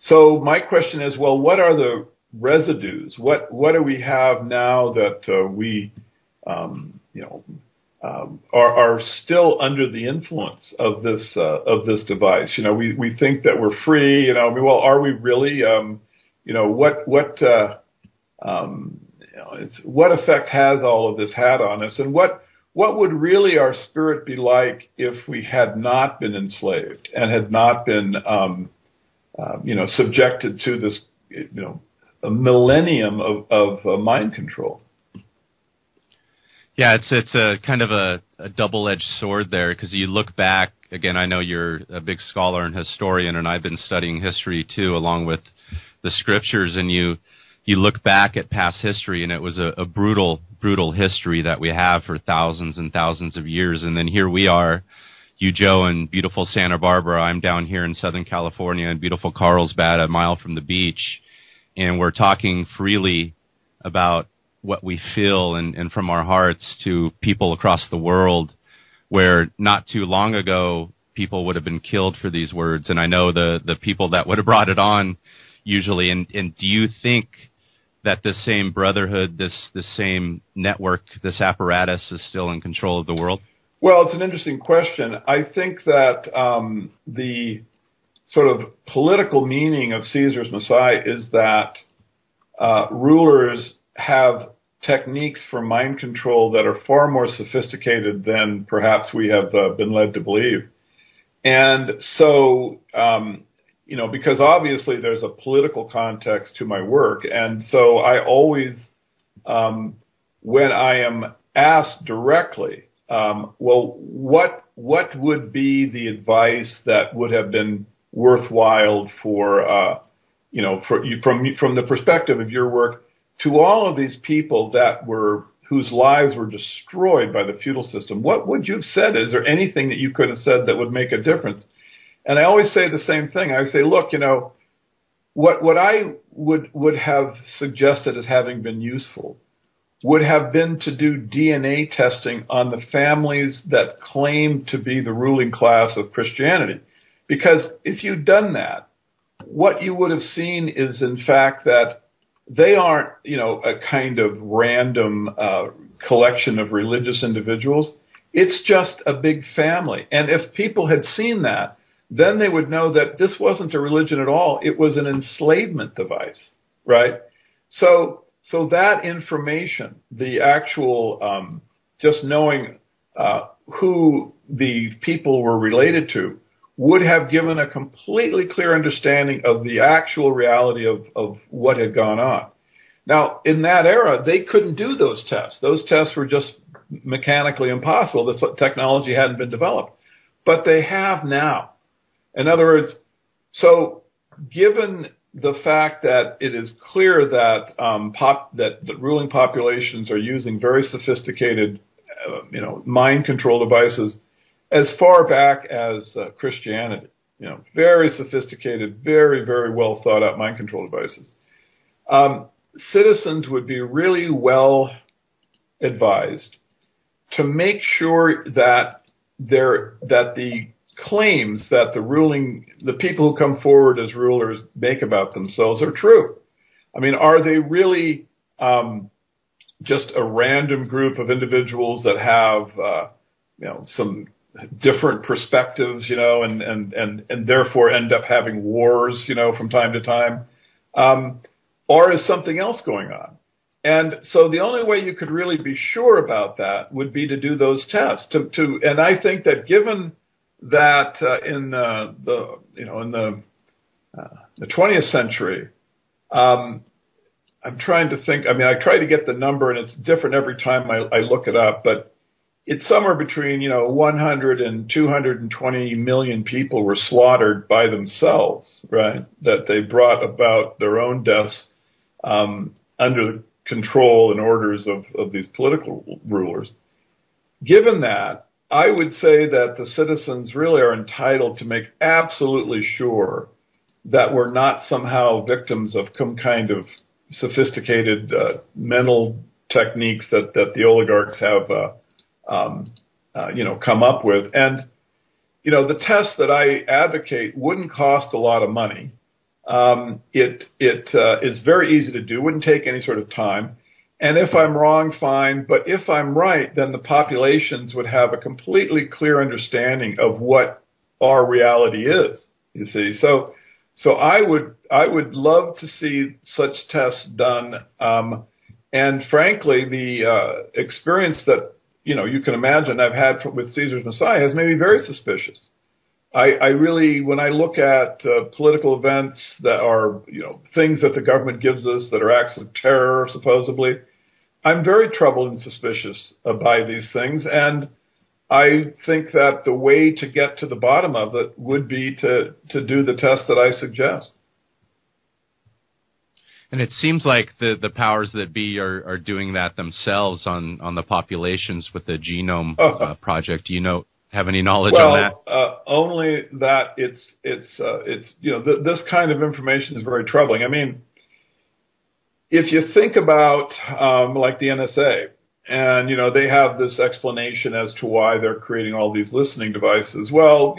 So my question is, well, what are the residues? What do we have now that we are still under the influence of this device? We think that we're free. Well, are we really? What effect has all of this had on us, and what would really our spirit be like if we had not been enslaved and had not been subjected to this a millennium of mind control? Yeah, it's a kind of a double-edged sword there, because you look back again. I know you're a big scholar and historian, and I've been studying history too, along with the scriptures, and you look back at past history, and it was a brutal history that we have for thousands and thousands of years. And then here we are, you, Joe, in beautiful Santa Barbara. I'm down here in Southern California in beautiful Carlsbad, a mile from the beach. And we're talking freely about what we feel and from our hearts to people across the world, where not too long ago people would have been killed for these words. And I know the people that would have brought it on usually. And do you think that this same brotherhood, this same network, this apparatus is still in control of the world? Well, it's an interesting question. I think that the sort of political meaning of Caesar's Messiah is that rulers have techniques for mind control that are far more sophisticated than perhaps we have been led to believe. And so, because obviously there's a political context to my work. And so I always, when I am asked directly, what would be the advice that would have been worthwhile for you, from the perspective of your work, to all of these people whose lives were destroyed by the feudal system? What would you have said? Is there anything that you could have said that would make a difference? And I always say the same thing. I say, look, what I would have suggested as having been useful would have been to do DNA testing on the families that claim to be the ruling class of Christianity. Because if you'd done that, what you would have seen is, in fact, that they aren't, a kind of random collection of religious individuals. It's just a big family. And if people had seen that, then they would know that this wasn't a religion at all. It was an enslavement device, right? So that information, the actual just knowing who the people were related to, would have given a completely clear understanding of the actual reality of what had gone on. Now, in that era, they couldn't do those tests. Those tests were just mechanically impossible. The technology hadn't been developed. But they have now. In other words, so given the fact that it is clear that that the ruling populations are using very sophisticated, mind control devices as far back as Christianity, very sophisticated, very, very well thought out mind control devices, citizens would be really well advised to make sure that the claims that the people who come forward as rulers make about themselves are true. I mean, are they really just a random group of individuals that have some different perspectives, and therefore end up having wars, from time to time? Or is something else going on? And so the only way you could really be sure about that would be to do those tests. And I think that given that in the 20th century, I'm trying to think. I mean, I try to get the number, and it's different every time I look it up. But it's somewhere between 100 and 220 million people were slaughtered by themselves, right? That they brought about their own deaths under the control and orders of these political rulers. Given that, I would say that the citizens really are entitled to make absolutely sure that we're not somehow victims of some kind of sophisticated mental techniques that the oligarchs have, come up with. And, the test that I advocate wouldn't cost a lot of money. It is very easy to do, wouldn't take any sort of time. And if I'm wrong, fine. But if I'm right, then the populations would have a completely clear understanding of what our reality is, you see. So I would love to see such tests done. And frankly, the experience that, you can imagine I've had with Caesar's Messiah has made me very suspicious. I really, when I look at political events that are, things that the government gives us that are acts of terror, supposedly, I'm very troubled and suspicious by these things. And I think that the way to get to the bottom of it would be to do the test that I suggest. And it seems like the powers that be are doing that themselves on the populations with the genome project. Do you know? Have any knowledge on that? Only that it's this kind of information is very troubling. I mean, if you think about like the NSA, and they have this explanation as to why they're creating all these listening devices. Well,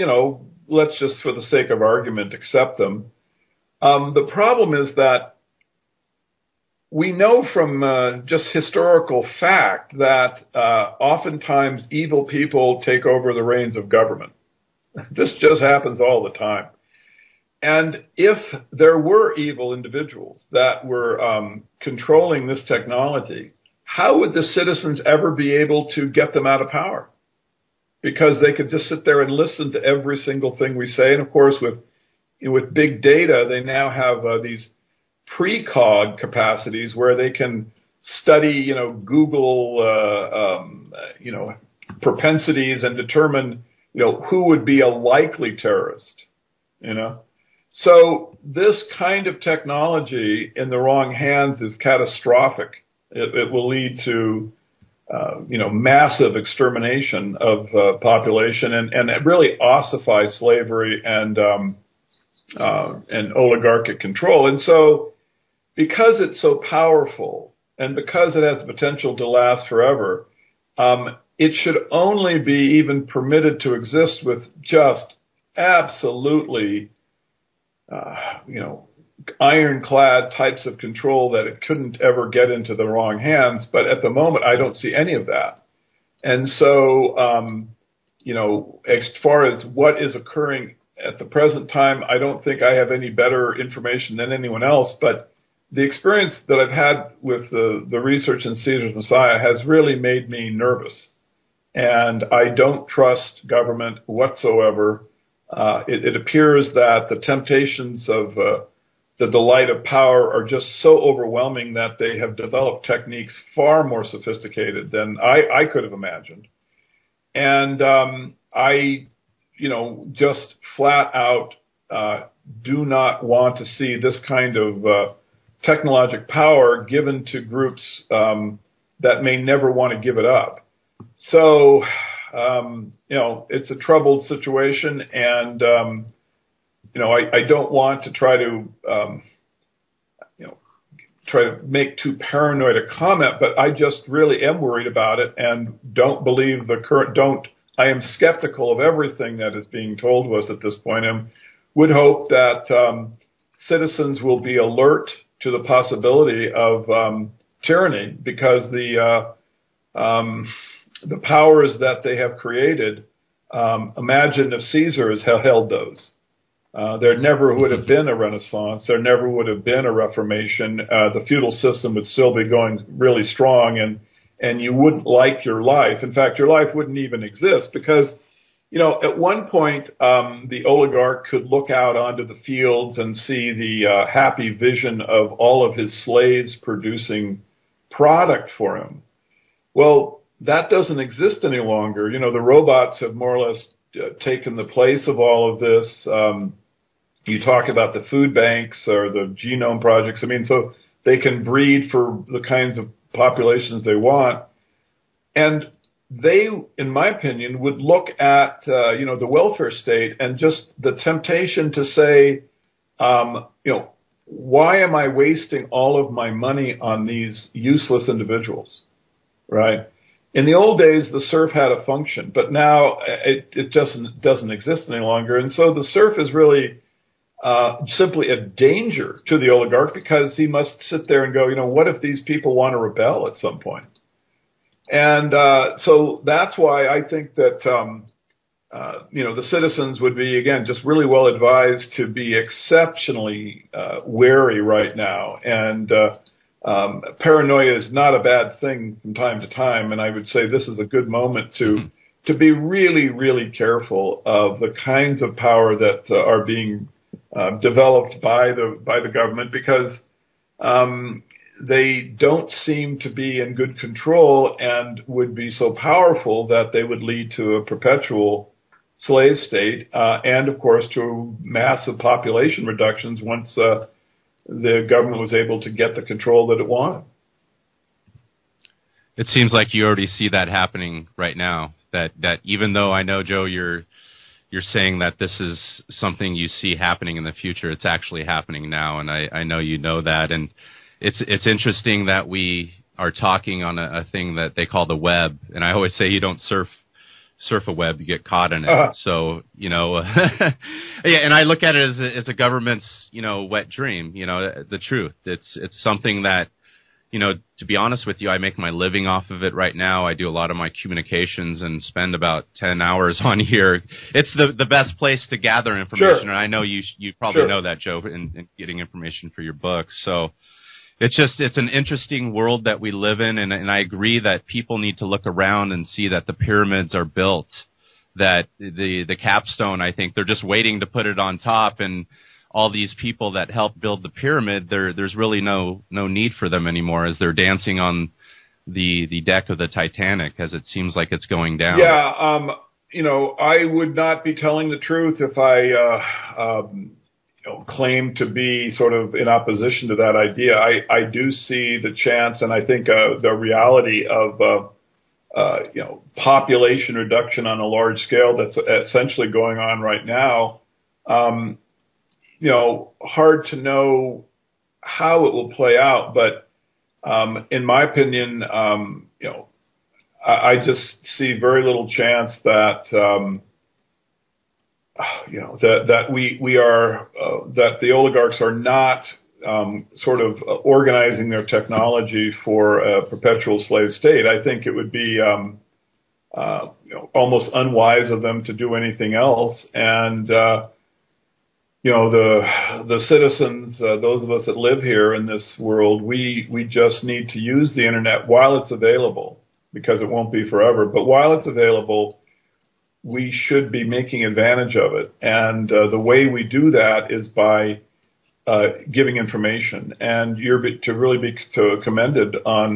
let's just for the sake of argument accept them. The problem is that we know from just historical fact that oftentimes evil people take over the reins of government. This just happens all the time. And if there were evil individuals that were controlling this technology, how would the citizens ever be able to get them out of power? Because they could just sit there and listen to every single thing we say. And, of course, with big data, they now have these precog capacities where they can study, Google, propensities and determine, who would be a likely terrorist, So this kind of technology in the wrong hands is catastrophic. It will lead to, massive extermination of population and it really ossifies slavery and oligarchic control. And so, because it's so powerful and because it has the potential to last forever, it should only be even permitted to exist with just absolutely, ironclad types of control that it couldn't ever get into the wrong hands. But at the moment, I don't see any of that. And so, as far as what is occurring at the present time, I don't think I have any better information than anyone else, but the experience that I've had with the research in Caesar's Messiah has really made me nervous. And I don't trust government whatsoever. It appears that the temptations of the delight of power are just so overwhelming that they have developed techniques far more sophisticated than I could have imagined. And just flat out do not want to see this kind of technologic power given to groups that may never want to give it up. So, it's a troubled situation, and, I don't want to try to, make too paranoid a comment, but I just really am worried about it and don't believe I am skeptical of everything that is being told to us at this point, and would hope that citizens will be alert to the possibility of tyranny, because the the powers that they have created, imagine if Caesar has held those. There never would have been a Renaissance. There never would have been a Reformation. The feudal system would still be going really strong, and you wouldn't like your life. In fact, your life wouldn't even exist because, you know, at one point the oligarch could look out onto the fields and see the happy vision of all of his slaves producing product for him. Well, that doesn't exist any longer. You know, the robots have more or less taken the place of all of this. You talk about the food banks or the genome projects. I mean, so they can breed for the kinds of populations they want. And they, in my opinion, would look at, you know, the welfare state and just the temptation to say, you know, why am I wasting all of my money on these useless individuals, right? In the old days, the serf had a function, but now it just doesn't exist any longer. And so the serf is really simply a danger to the oligarch because he must sit there and go, you know, what if these people want to rebel at some point? And so that's why I think that, you know, the citizens would be, again, just really well advised to be exceptionally wary right now. And paranoia is not a bad thing from time to time, and I would say this is a good moment to be really, really careful of the kinds of power that are being developed by the government because they don't seem to be in good control and would be so powerful that they would lead to a perpetual slave state and, of course, to massive population reductions once the government was able to get the control that it wanted. It seems like you already see that happening right now, that even though I know, Joe, you're saying that this is something you see happening in the future, it's actually happening now, and I know you know that. And it's interesting that we are talking on a thing that they call the web, and I always say you don't surf a web, you get caught in it. So, you know, yeah, and I look at it as a government's, you know, wet dream, you know, the truth. It's something that, you know, to be honest with you, I make my living off of it right now. I do a lot of my communications and spend about 10 hours on here. It's the best place to gather information. Sure. And I know you probably know that, Joe, in getting information for your book. So it's just, it's an interesting world that we live in, and I agree that people need to look around and see that the pyramids are built, that the capstone, I think, they're just waiting to put it on top, and all these people that helped build the pyramid, there's really no need for them anymore as they're dancing on the deck of the Titanic as it seems like it's going down. Yeah, you know, I would not be telling the truth if I claim to be sort of in opposition to that idea. I do see the chance, and I think the reality of you know, population reduction on a large scale that's essentially going on right now. You know, hard to know how it will play out, but in my opinion, you know, I just see very little chance that you know, that we are, that the oligarchs are not sort of organizing their technology for a perpetual slave state. I think it would be you know, almost unwise of them to do anything else. And you know, the citizens, those of us that live here in this world, we just need to use the internet while it's available, because it won't be forever. But while it's available, we should be making advantage of it. And the way we do that is by giving information. And you're to really be commended on,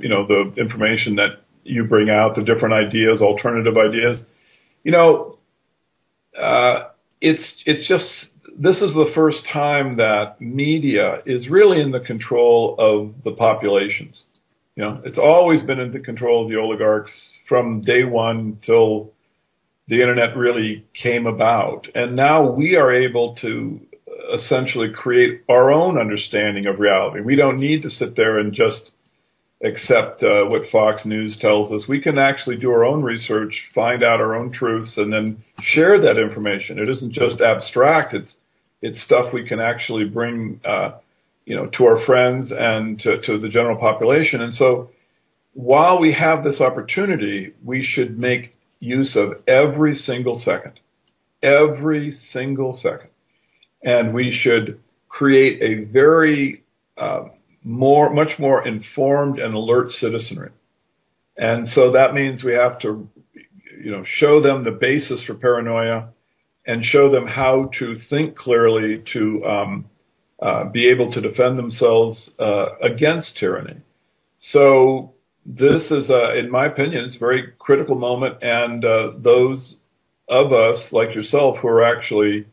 you know, the information that you bring out, the different ideas, alternative ideas. You know, it's just, this is the first time that media is really in the control of the populations. You know, it's always been in the control of the oligarchs from day one till the internet really came about. And now we are able to essentially create our own understanding of reality. We don't need to sit there and just accept what Fox News tells us. We can actually do our own research, find out our own truths, and then share that information. It isn't just abstract. It's stuff we can actually bring, you know, to our friends and to the general population. And so while we have this opportunity, we should make use of every single second. Every single second. And we should create a very much more informed and alert citizenry. And so that means we have to, you know, show them the basis for paranoia and show them how to think clearly, to be able to defend themselves against tyranny. So this is, in my opinion, it's a very critical moment, and those of us like yourself who are actually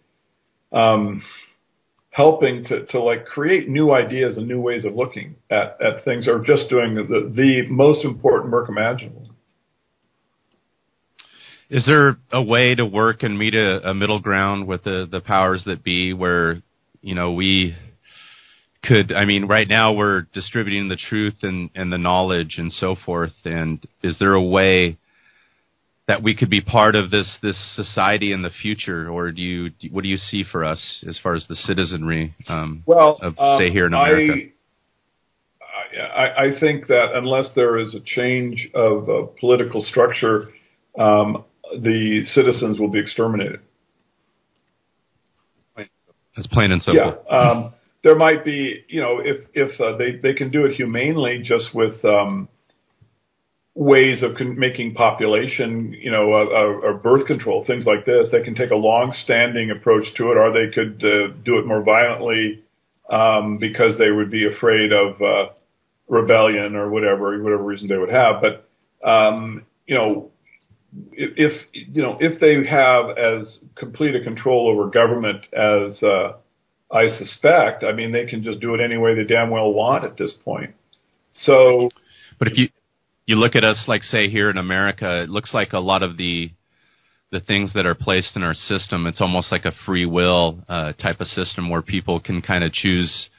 helping to like create new ideas and new ways of looking at things are just doing the most important work imaginable. Is there a way to work and meet a middle ground with the powers that be where, you know, we could, I mean, right now we're distributing the truth and the knowledge and so forth. And is there a way that we could be part of this society in the future, or what do you see for us as far as the citizenry of, say, here in America? I think that unless there is a change of political structure, the citizens will be exterminated. That's plain and simple. Yeah, there might be, you know, if they can do it humanely, just with ways of making population, you know, or birth control, things like this. They can take a long-standing approach to it, or they could do it more violently because they would be afraid of rebellion or whatever reason they would have. But you know, if they have as complete a control over government as I suspect, I mean, they can just do it any way they damn well want at this point. So, but if you look at us, like, say, here in America, it looks like a lot of the things that are placed in our system, it's almost like a free will type of system where people can kind of choose,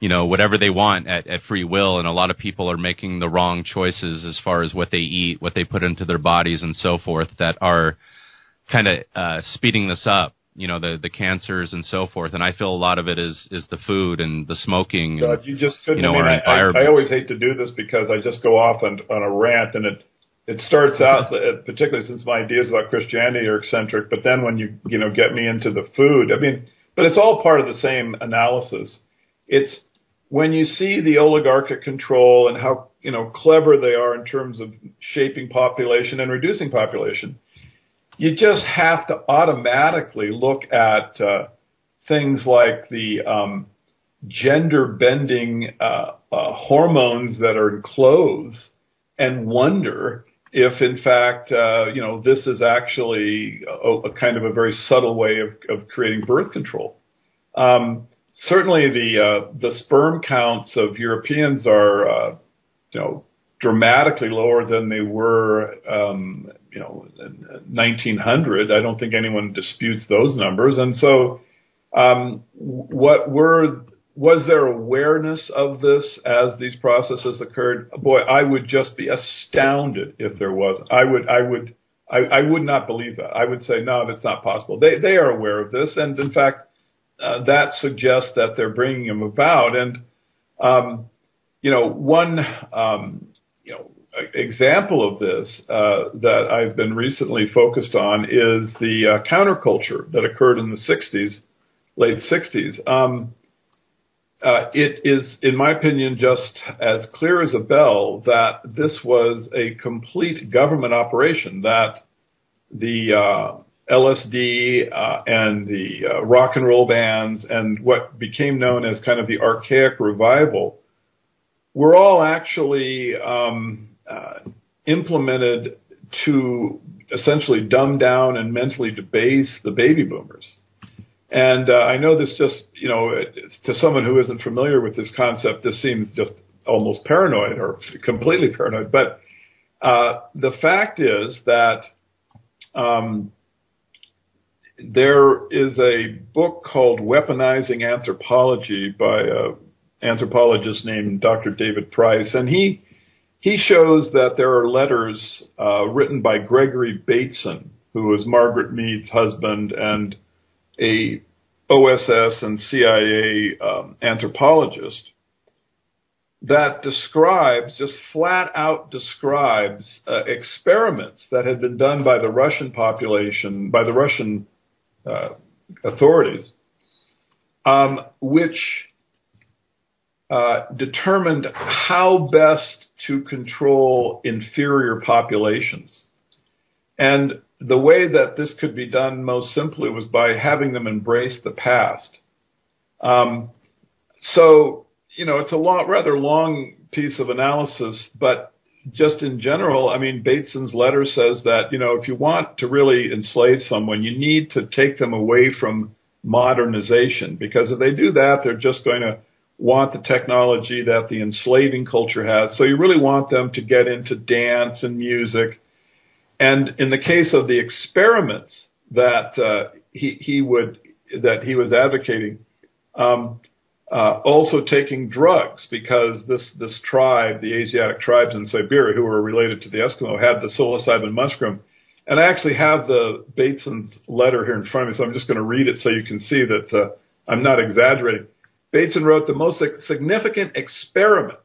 you know, whatever they want at free will, and a lot of people are making the wrong choices as far as what they eat, what they put into their bodies, and so forth, that are kind of speeding this up, you know, the cancers and so forth. And I feel a lot of it is the food and the smoking. God, and, you just couldn't. You know, I always hate to do this because I just go off on a rant, and it starts out, particularly since my ideas about Christianity are eccentric, but then when you know, get me into the food, I mean, but it's all part of the same analysis. It's when you see the oligarchic control and how, you know, clever they are in terms of shaping population and reducing population, you just have to automatically look at things like the gender-bending hormones that are in clothes and wonder if, in fact, you know, this is actually a kind of a very subtle way of creating birth control. Certainly, the sperm counts of Europeans are, you know, dramatically lower than they were, you know, in 1900. I don't think anyone disputes those numbers. And so, was there awareness of this as these processes occurred? Boy, I would just be astounded if there wasn't. I would not believe that. I would say, no, that's not possible. They are aware of this, and in fact, that suggests that they're bringing them about. And, you know, one, you know, example of this that I've been recently focused on is the counterculture that occurred in the '60s, late '60s. It is, in my opinion, just as clear as a bell that this was a complete government operation, that the LSD and the rock and roll bands and what became known as kind of the archaic revival were all actually implemented to essentially dumb down and mentally debase the baby boomers. And I know this just, you know, to someone who isn't familiar with this concept, this seems just almost paranoid or completely paranoid. But the fact is that there is a book called Weaponizing Anthropology by anthropologist named Dr. David Price, and he shows that there are letters written by Gregory Bateson, who was Margaret Mead's husband and a OSS and CIA anthropologist, that describes, just flat out describes, experiments that had been done by the Russian population, by the Russian authorities, which determined how best to control inferior populations. And the way that this could be done most simply was by having them embrace the past. So, you know, it's a rather long piece of analysis, but just in general, I mean, Bateson's letter says that, you know, if you want to really enslave someone, you need to take them away from modernization, because if they do that, they're just going to want the technology that the enslaving culture has. So you really want them to get into dance and music. And in the case of the experiments that he was advocating, also taking drugs, because this tribe, the Asiatic tribes in Siberia, who were related to the Eskimo, had the psilocybin mushroom. And I actually have the Bateson's letter here in front of me, so I'm just going to read it so you can see that I'm not exaggerating. Bateson wrote, "The most significant experiment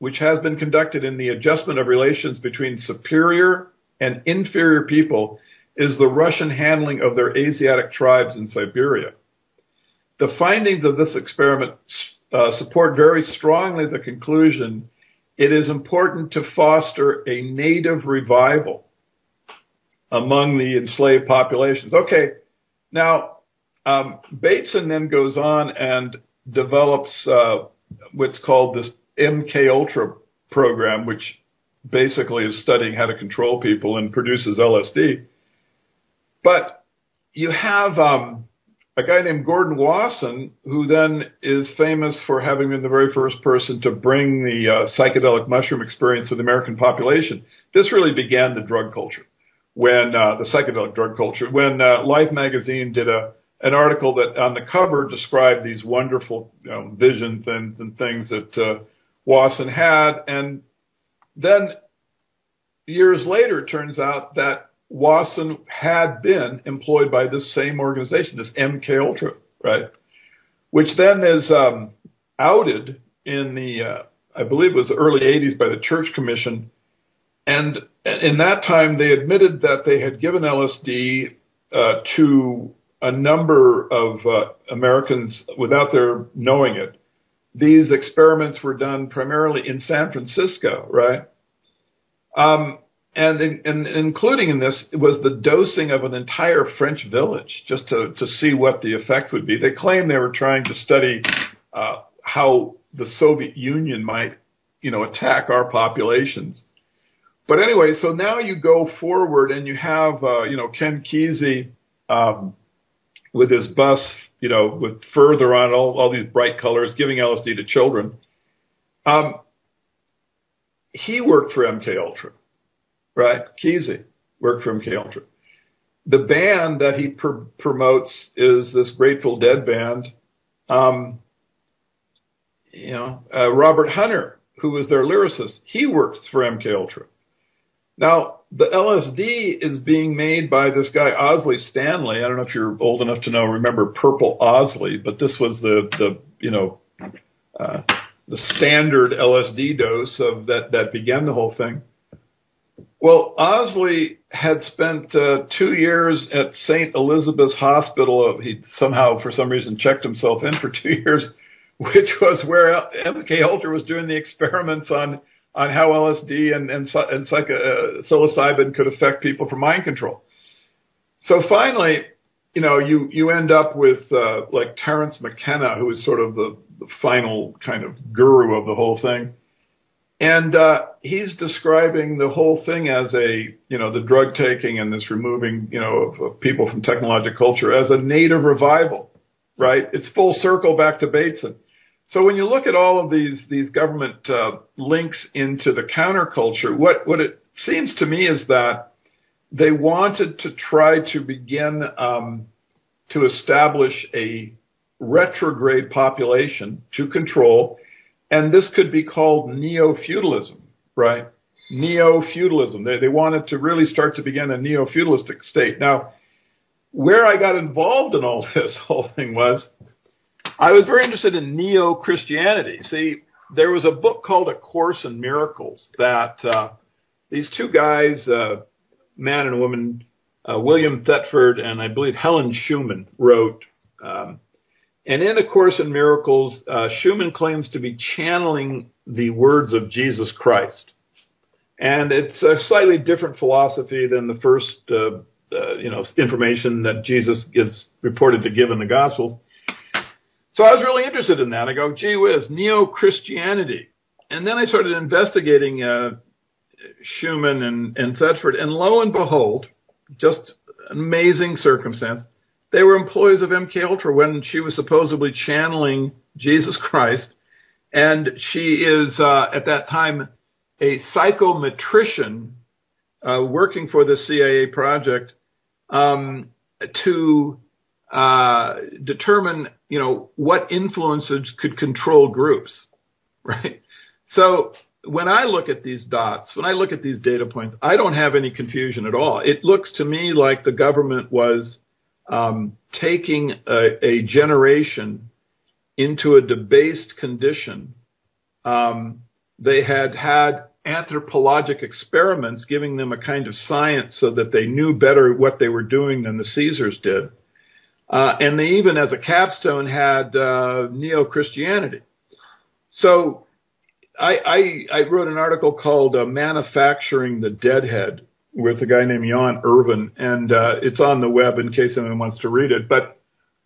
which has been conducted in the adjustment of relations between superior and inferior people is the Russian handling of their Asiatic tribes in Siberia. The findings of this experiment support very strongly the conclusion it is important to foster a native revival among the enslaved populations." Okay, now Bateson then goes on and develops what's called this MK Ultra program, which basically is studying how to control people and produces LSD. But you have a guy named Gordon Wasson, who then is famous for having been the very first person to bring the psychedelic mushroom experience to the American population. This really began the drug culture, when the psychedelic drug culture, when Life magazine did an article that on the cover described these wonderful, you know, visions and things that Wasson had. And then years later, it turns out that Wasson had been employed by this same organization, this MKUltra, right? Which then is outed in the, I believe it was the early 80s, by the Church Commission. And in that time, they admitted that they had given LSD to a number of Americans without their knowing it. These experiments were done primarily in San Francisco, right? And including in this was the dosing of an entire French village just to see what the effect would be. They claimed they were trying to study how the Soviet Union might, you know, attack our populations. But anyway, so now you go forward and you have, you know, Ken Kesey with his bus, you know, with further on all these bright colors, giving LSD to children. He worked for MKUltra, right? Kesey worked for MKUltra. The band that he promotes is this Grateful Dead band. You know, Robert Hunter, who was their lyricist, he works for MKUltra. Now, the LSD is being made by this guy, Owsley Stanley. I don't know if you're old enough to know, remember Purple Owsley, but this was the you know, the standard LSD dose of that began the whole thing. Well, Owsley had spent 2 years at St. Elizabeth's Hospital. He somehow, for some reason, checked himself in for 2 years, which was where MKUltra was doing the experiments on how LSD and psilocybin could affect people for mind control. So finally, you know, you end up with like Terence McKenna, who is sort of the final kind of guru of the whole thing. And he's describing the whole thing as a, you know, the drug taking and this removing, you know, of people from technological culture as a native revival, right? It's full circle back to Bateson. So when you look at all of these government links into the counterculture, what it seems to me is that they wanted to try to begin to establish a retrograde population to control, and this could be called neo-feudalism, right? Neo-feudalism. They wanted to really start to begin a neo-feudalistic state. Now, where I got involved in all this whole thing was I was very interested in neo-Christianity. See, there was a book called A Course in Miracles that these two guys, man and woman, William Thetford and I believe Helen Schucman, wrote. And in A Course in Miracles, Schumann claims to be channeling the words of Jesus Christ. And it's a slightly different philosophy than the first information that Jesus is reported to give in the Gospels. So I was really interested in that. I go, gee whiz, neo-Christianity. And then I started investigating Schumann and Thetford. And lo and behold, just an amazing circumstance, they were employees of MK Ultra when she was supposedly channeling Jesus Christ. And she is, at that time, a psychometrician working for the CIA project to determine, what influences could control groups, right? So when I look at these dots, when I look at these data points, I don't have any confusion at all. It looks to me like the government was taking a generation into a debased condition. They had anthropologic experiments giving them a kind of science so that they knew better what they were doing than the Caesars did. And they even, as a capstone, had neo-Christianity. So I wrote an article called Manufacturing the Deadhead with a guy named Jan Irvin, and it's on the web in case anyone wants to read it. But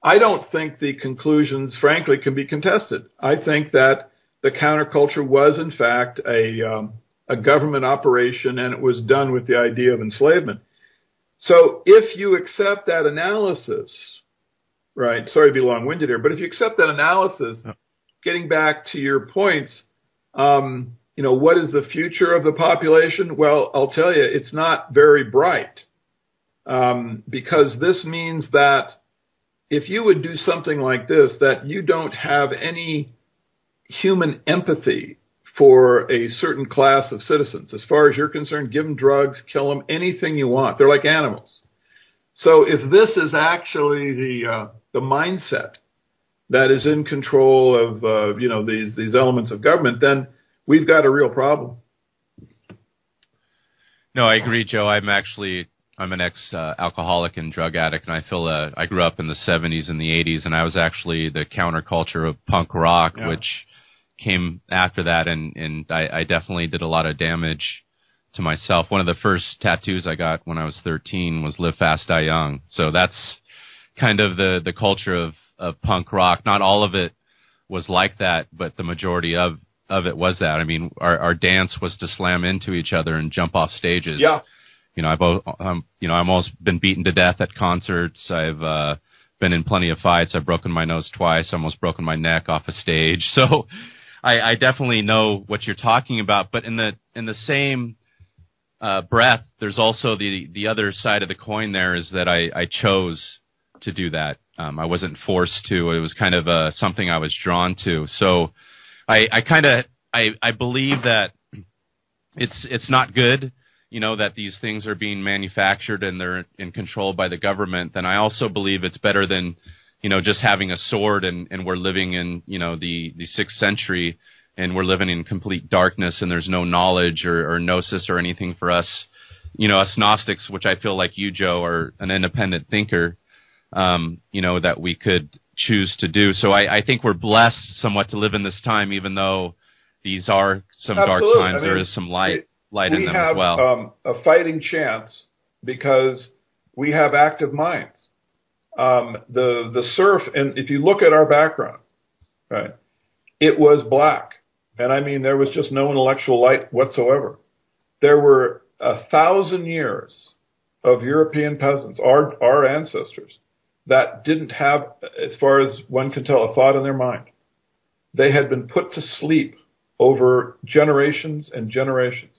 I don't think the conclusions, frankly, can be contested. I think that the counterculture was, in fact, a government operation, and it was done with the idea of enslavement. So if you accept that analysis, right, sorry to be long-winded here, but if you accept that analysis, getting back to your points, what is the future of the population? Well, I'll tell you, it's not very bright, because this means that if you would do something like this, that you don't have any human empathy for a certain class of citizens. As far as you're concerned, give them drugs, kill them, anything you want. They're like animals. So if this is actually the mindset that is in control of these elements of government, then we've got a real problem. No, I agree, Joe. I'm an ex-alcoholic and drug addict, and I feel I grew up in the 70s and the 80s, and I was actually the counterculture of punk rock, which came after that, and I definitely did a lot of damage to myself. One of the first tattoos I got when I was 13 was "Live Fast, Die Young." So that's kind of the culture of punk rock. Not all of it was like that, but the majority of it was that. I mean, our dance was to slam into each other and jump off stages. Yeah. I've almost been beaten to death at concerts. I've been in plenty of fights. I've broken my nose twice. Almost broken my neck off a stage. So, I definitely know what you're talking about. But in the same breath, there's also the other side of the coin. There is that I chose to do that. I wasn't forced to. It was kind of something I was drawn to. So, I believe that it's not good, that these things are being manufactured and they're in control by the government. Then I also believe it's better than, just having a sword and we're living in, the 6th century and we're living in complete darkness and there's no knowledge or gnosis or anything for us. Us Gnostics, which I feel like you, Joe, are an independent thinker, that we could choose to do. So I think we're blessed somewhat to live in this time, even though these are some dark times. There is some light. Light in them as well. We have a fighting chance because we have active minds. The serf, and if you look at our background, right, it was black. And I mean, there was just no intellectual light whatsoever. There were 1,000 years of European peasants, our ancestors, that didn't have, as far as one can tell, a thought in their mind. They had been put to sleep over generations and generations.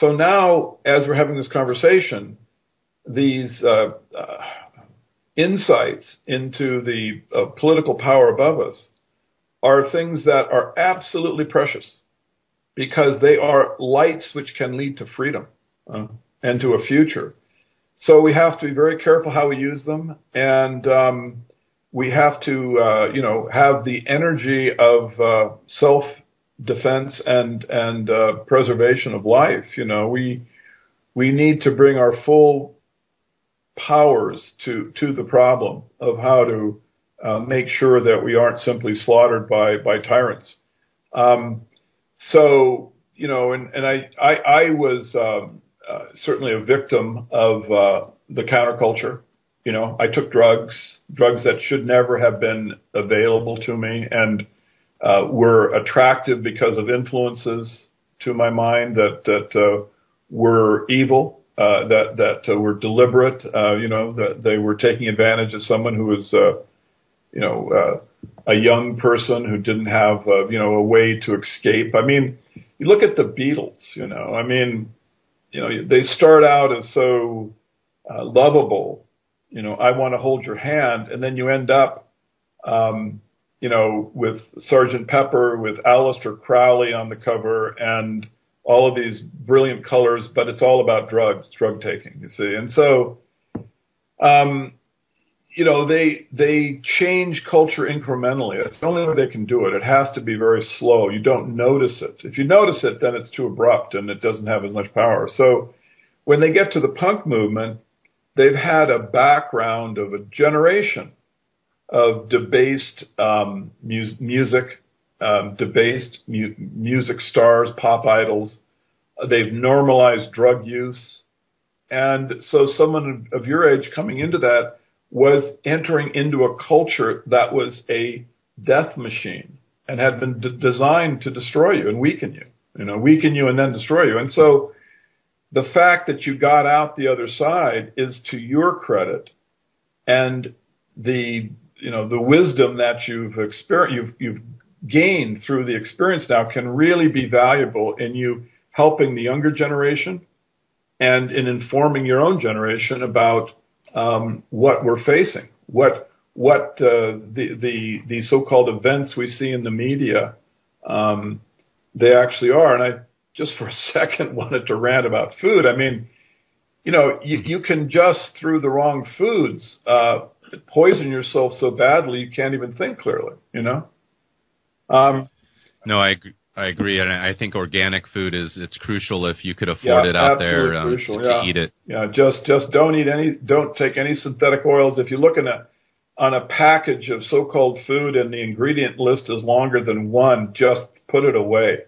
So now, as we're having this conversation, these insights into the political power above us are things that are absolutely precious because they are lights which can lead to freedom and to a future. So we have to be very careful how we use them, and we have to have the energy of self defense and preservation of life. You know, we need to bring our full powers to the problem of how to make sure that we aren't simply slaughtered by tyrants. So, you know, and I was certainly a victim of the counterculture. You know, I took drugs that should never have been available to me, and were attractive because of influences to my mind that were evil, that were deliberate. You know, that they were taking advantage of someone who was, you know, a young person who didn't have, you know, a way to escape. I mean, you look at the Beatles. You know, I mean, you know, they start out as so lovable. You know, I want to hold your hand, and then you end up, you know, with Sgt. Pepper, with Aleister Crowley on the cover, and all of these brilliant colors, but it's all about drugs, drug taking, you see. And so, you know, they change culture incrementally. It's the only way they can do it. It has to be very slow. You don't notice it. If you notice it, then it's too abrupt, and it doesn't have as much power. So when they get to the punk movement, they've had a background of a generation of debased music, debased music stars, pop idols. They've normalized drug use. And so someone of your age coming into that was entering into a culture that was a death machine and had been designed to destroy you and weaken you, and then destroy you. And so the fact that you got out the other side is to your credit, and the wisdom that you've gained through the experience now can really be valuable in you helping the younger generation and in informing your own generation about what we're facing, what the so-called events we see in the media they actually are. And I just for a second wanted to rant about food. I mean, you know, you can just through the wrong foods poison yourself so badly you can't even think clearly, you know? No, I agree. And I think organic food it's crucial if you could afford it out there to eat it. Yeah, just don't take any synthetic oils. If you look on a package of so-called food and the ingredient list is longer than one, just put it away.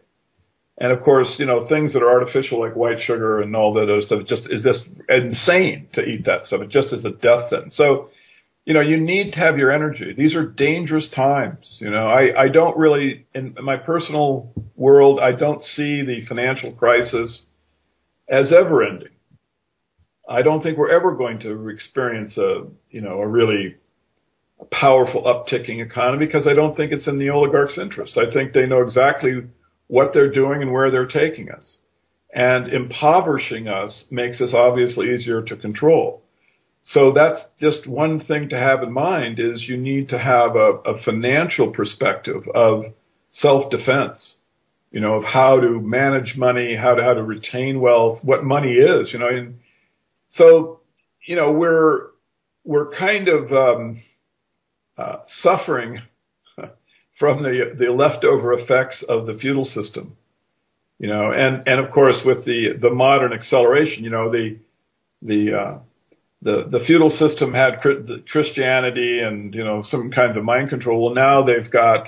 And of course, you know, things that are artificial like white sugar and all that other stuff is just insane to eat that stuff. It just is a death sentence. So, you know, you need to have your energy. These are dangerous times. You know, I don't really, in my personal world, I don't see the financial crisis as ever ending. I don't think we're ever going to experience a really powerful upticking economy because I don't think it's in the oligarchs' interest. I think they know exactly what they're doing and where they're taking us. And impoverishing us makes us obviously easier to control. So that's just one thing to have in mind is you need to have a financial perspective of self-defense, you know, of how to manage money, how to retain wealth, what money is, you know. And so, you know, we're kind of suffering from the leftover effects of the feudal system, you know, and of course with the modern acceleration, you know, the feudal system had Christianity and, you know, some kinds of mind control. Well, now they've got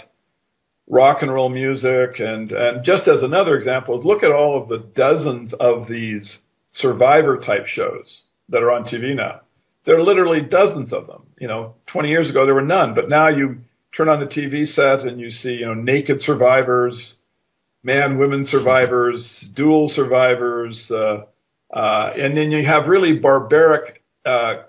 rock and roll music, and just as another example, look at all of the dozens of these Survivor type shows that are on TV now. There are literally dozens of them. You know, 20 years ago there were none, but now you turn on the TV set and you see, you know, naked survivors, man, women survivors, dual survivors, and then you have really barbaric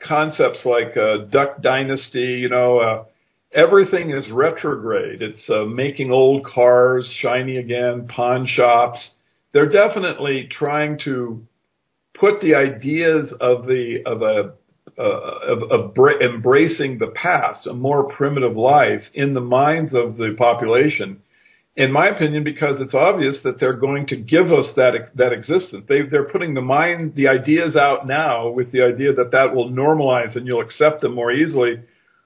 concepts like Duck Dynasty. You know, everything is retrograde. It's making old cars shiny again, pawn shops. They're definitely trying to put the ideas of embracing the past, a more primitive life, in the minds of the population, in my opinion, because it's obvious that they're going to give us that existence. They're putting the ideas out now with the idea that will normalize and you'll accept them more easily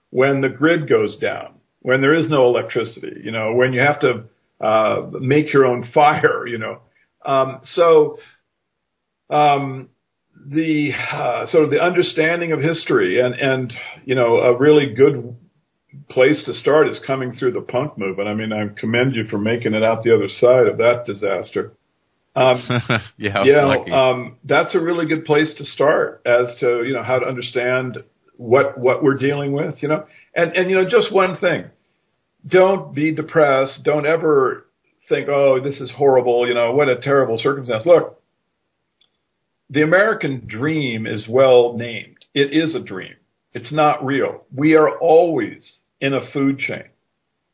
when the grid goes down, when there is no electricity, you know, when you have to make your own fire, you know. The sort of the understanding of history and you know, a really good place to start is coming through the punk movement. I mean, I commend you for making it out the other side of that disaster. That's a really good place to start as to, you know, how to understand what we're dealing with, you know. And you know, just one thing. Don't be depressed. Don't ever think, oh, this is horrible, you know, what a terrible circumstance. Look, the American dream is well named. It is a dream. It's not real. We are always in a food chain.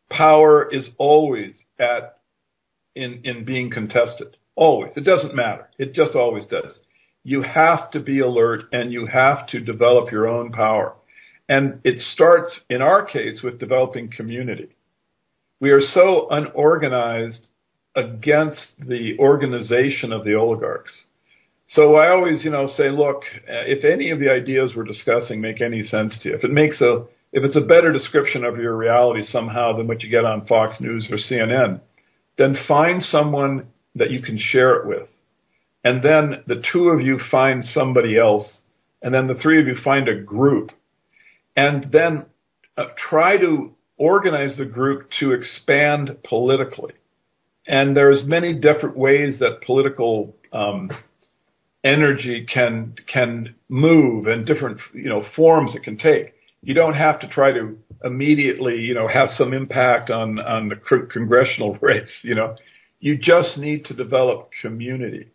Power is always in being contested. Always. It doesn't matter. It just always does. You have to be alert and you have to develop your own power. And it starts, in our case, with developing community. We are so unorganized against the organization of the oligarchs. So I always, you know, say, look, if any of the ideas we're discussing make any sense to you, if it's a better description of your reality somehow than what you get on Fox News or CNN, then find someone that you can share it with. And then the two of you find somebody else, and then the three of you find a group. And then try to organize the group to expand politically. And there's many different ways that political energy can move and different, you know, forms it can take. You don't have to try to immediately, you know, have some impact on the congressional race, you know. You just need to develop community.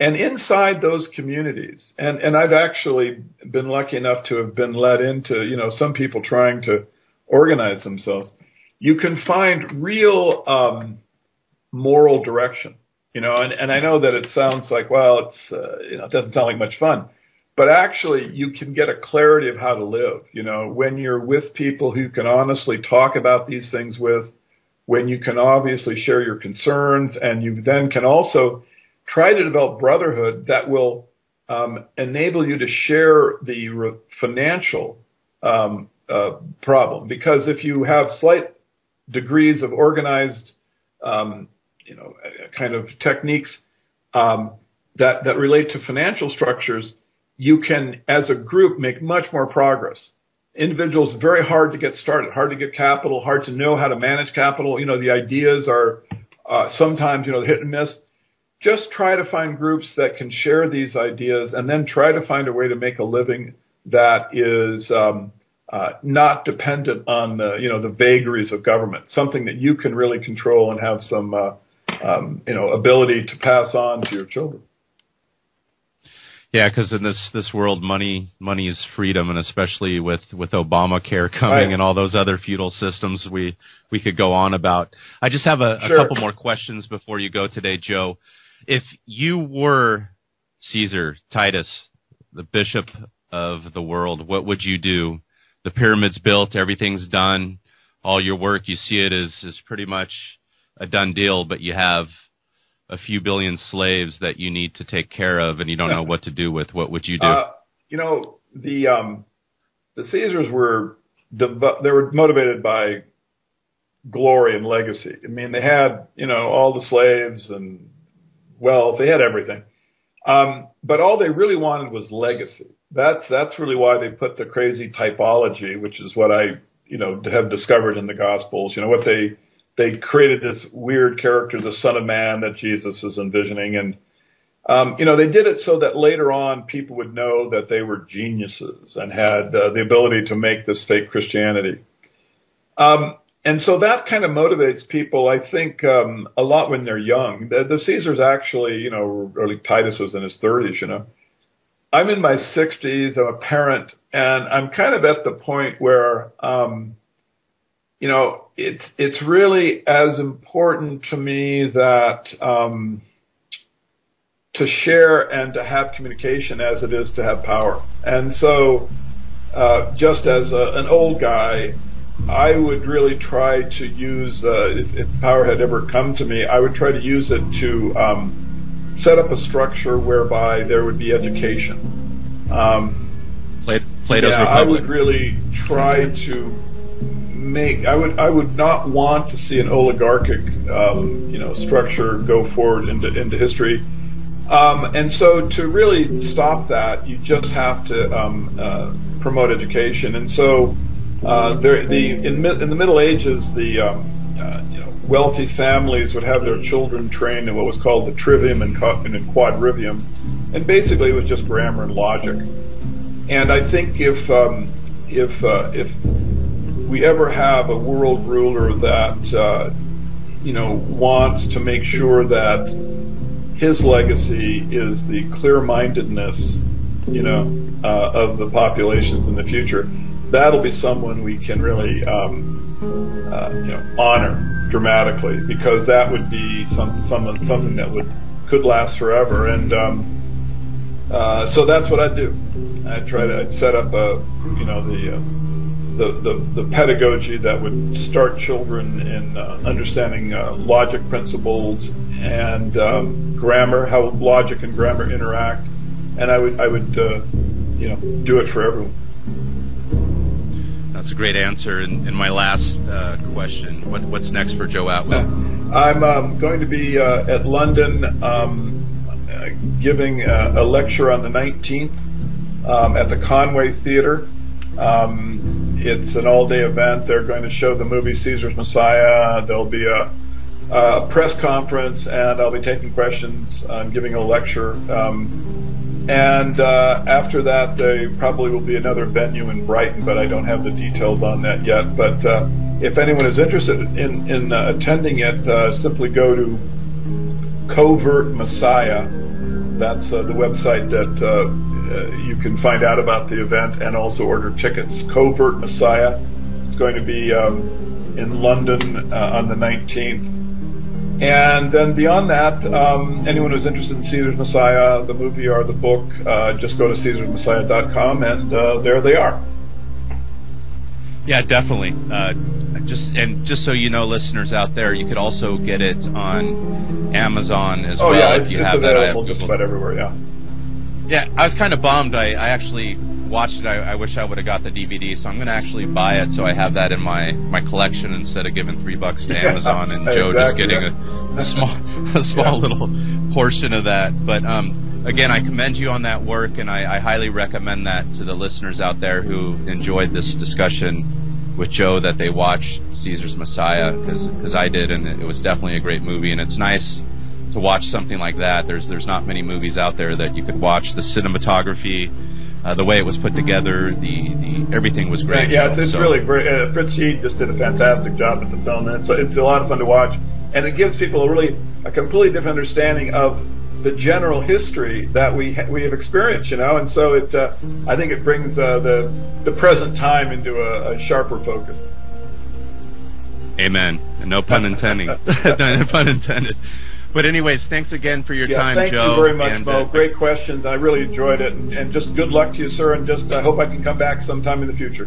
And inside those communities, and I've actually been lucky enough to have been led into, you know, some people trying to organize themselves, you can find real moral direction. You know, and I know that it sounds like, well, it's you know, it doesn't sound like much fun, but actually you can get a clarity of how to live. You know, when you're with people who you can honestly talk about these things with, when you can obviously share your concerns, and you then can also try to develop brotherhood that will enable you to share the financial problem. Because if you have slight degrees of organized you know, kind of techniques that relate to financial structures, you can, as a group, make much more progress. Individuals, very hard to get started, hard to get capital, hard to know how to manage capital. You know, the ideas are sometimes, you know, hit and miss. Just try to find groups that can share these ideas and then try to find a way to make a living that is not dependent on the, you know, the vagaries of government, something that you can really control and have some you know, ability to pass on to your children. Yeah, because in this world, money is freedom, and especially with Obamacare coming and all those other feudal systems, we could go on about. I just have a couple more questions before you go today, Joe. If you were Caesar, Titus, the bishop of the world, what would you do? The pyramid's built, everything's done, all your work, you see it is pretty much a done deal, but you have a few billion slaves that you need to take care of and you don't know what to do with. What would you do? You know, the Caesars were motivated by glory and legacy. I mean, they had, you know, all the slaves and wealth, they had everything. But all they really wanted was legacy. That's really why they put the crazy typology, which is what I, you know, have discovered in the Gospels. You know, what they created this weird character, the Son of Man, that Jesus is envisioning. And, you know, they did it so that later on people would know that they were geniuses and had the ability to make this fake Christianity. And so that kind of motivates people, I think, a lot when they're young. The Caesars actually, you know, or like Titus was in his 30s, you know. I'm in my 60s, I'm a parent, and I'm kind of at the point where, you know, it's really as important to me that to share and to have communication as it is to have power. And so just as an old guy, I would really try to use, if power had ever come to me, I would try to use it to set up a structure whereby there would be education. Plato's Republic. I would really try to make, I would not want to see an oligarchic, structure go forward into history. And so to really stop that, you just have to promote education. And so in the Middle Ages, the wealthy families would have their children trained in what was called the trivium and quadrivium, and basically it was just grammar and logic. And I think if we ever have a world ruler that wants to make sure that his legacy is the clear-mindedness, of the populations in the future, that'll be someone we can really honor dramatically, because that would be something that could last forever. And so that's what I do. I'd set up the pedagogy that would start children in understanding logic principles and grammar, how logic and grammar interact, and I would do it for everyone. That's a great answer. And my last question: what's next for Joe Atwill? I'm going to be at London giving a lecture on the 19th at the Conway Theatre. It's an all-day event. They're going to show the movie Caesar's Messiah. There'll be a press conference, and I'll be taking questions. I'm giving a lecture. And after that, there probably will be another venue in Brighton, but I don't have the details on that yet. But if anyone is interested in attending it, simply go to Covert Messiah. That's the website that you can find out about the event and also order tickets. Covert Messiah. It's going to be in London on the 19th. And then beyond that, anyone who's interested in Caesar's Messiah, the movie or the book, just go to CaesarsMessiah.com, and there they are. Yeah, definitely. Just so you know, listeners out there, you could also get it on Amazon as well. Yeah, it's available just about everywhere. Yeah. Yeah, I was kind of bummed. I actually watched it. I wish I would have got the DVD, so I'm going to actually buy it so I have that in my collection instead of giving $3 to Amazon and Joe just getting a small little portion of that. But again, I commend you on that work, and I highly recommend that to the listeners out there who enjoyed this discussion with Joe, that they watch Caesar's Messiah, because I did, and it was definitely a great movie, and it's nice to watch something like that. There's not many movies out there that you could watch. The cinematography, the way it was put together, the everything was great. Yeah, it's really great. Fritz Heed just did a fantastic job at the film, and it's a lot of fun to watch. And it gives people a completely different understanding of the general history that we have experienced, And so it, I think, it brings the present time into a sharper focus. Amen. And no pun intended. No pun intended. But anyways, thanks again for your time, Joe. Thank you very much, Moe. Great questions. I really enjoyed it. And just good luck to you, sir, and I hope I can come back sometime in the future.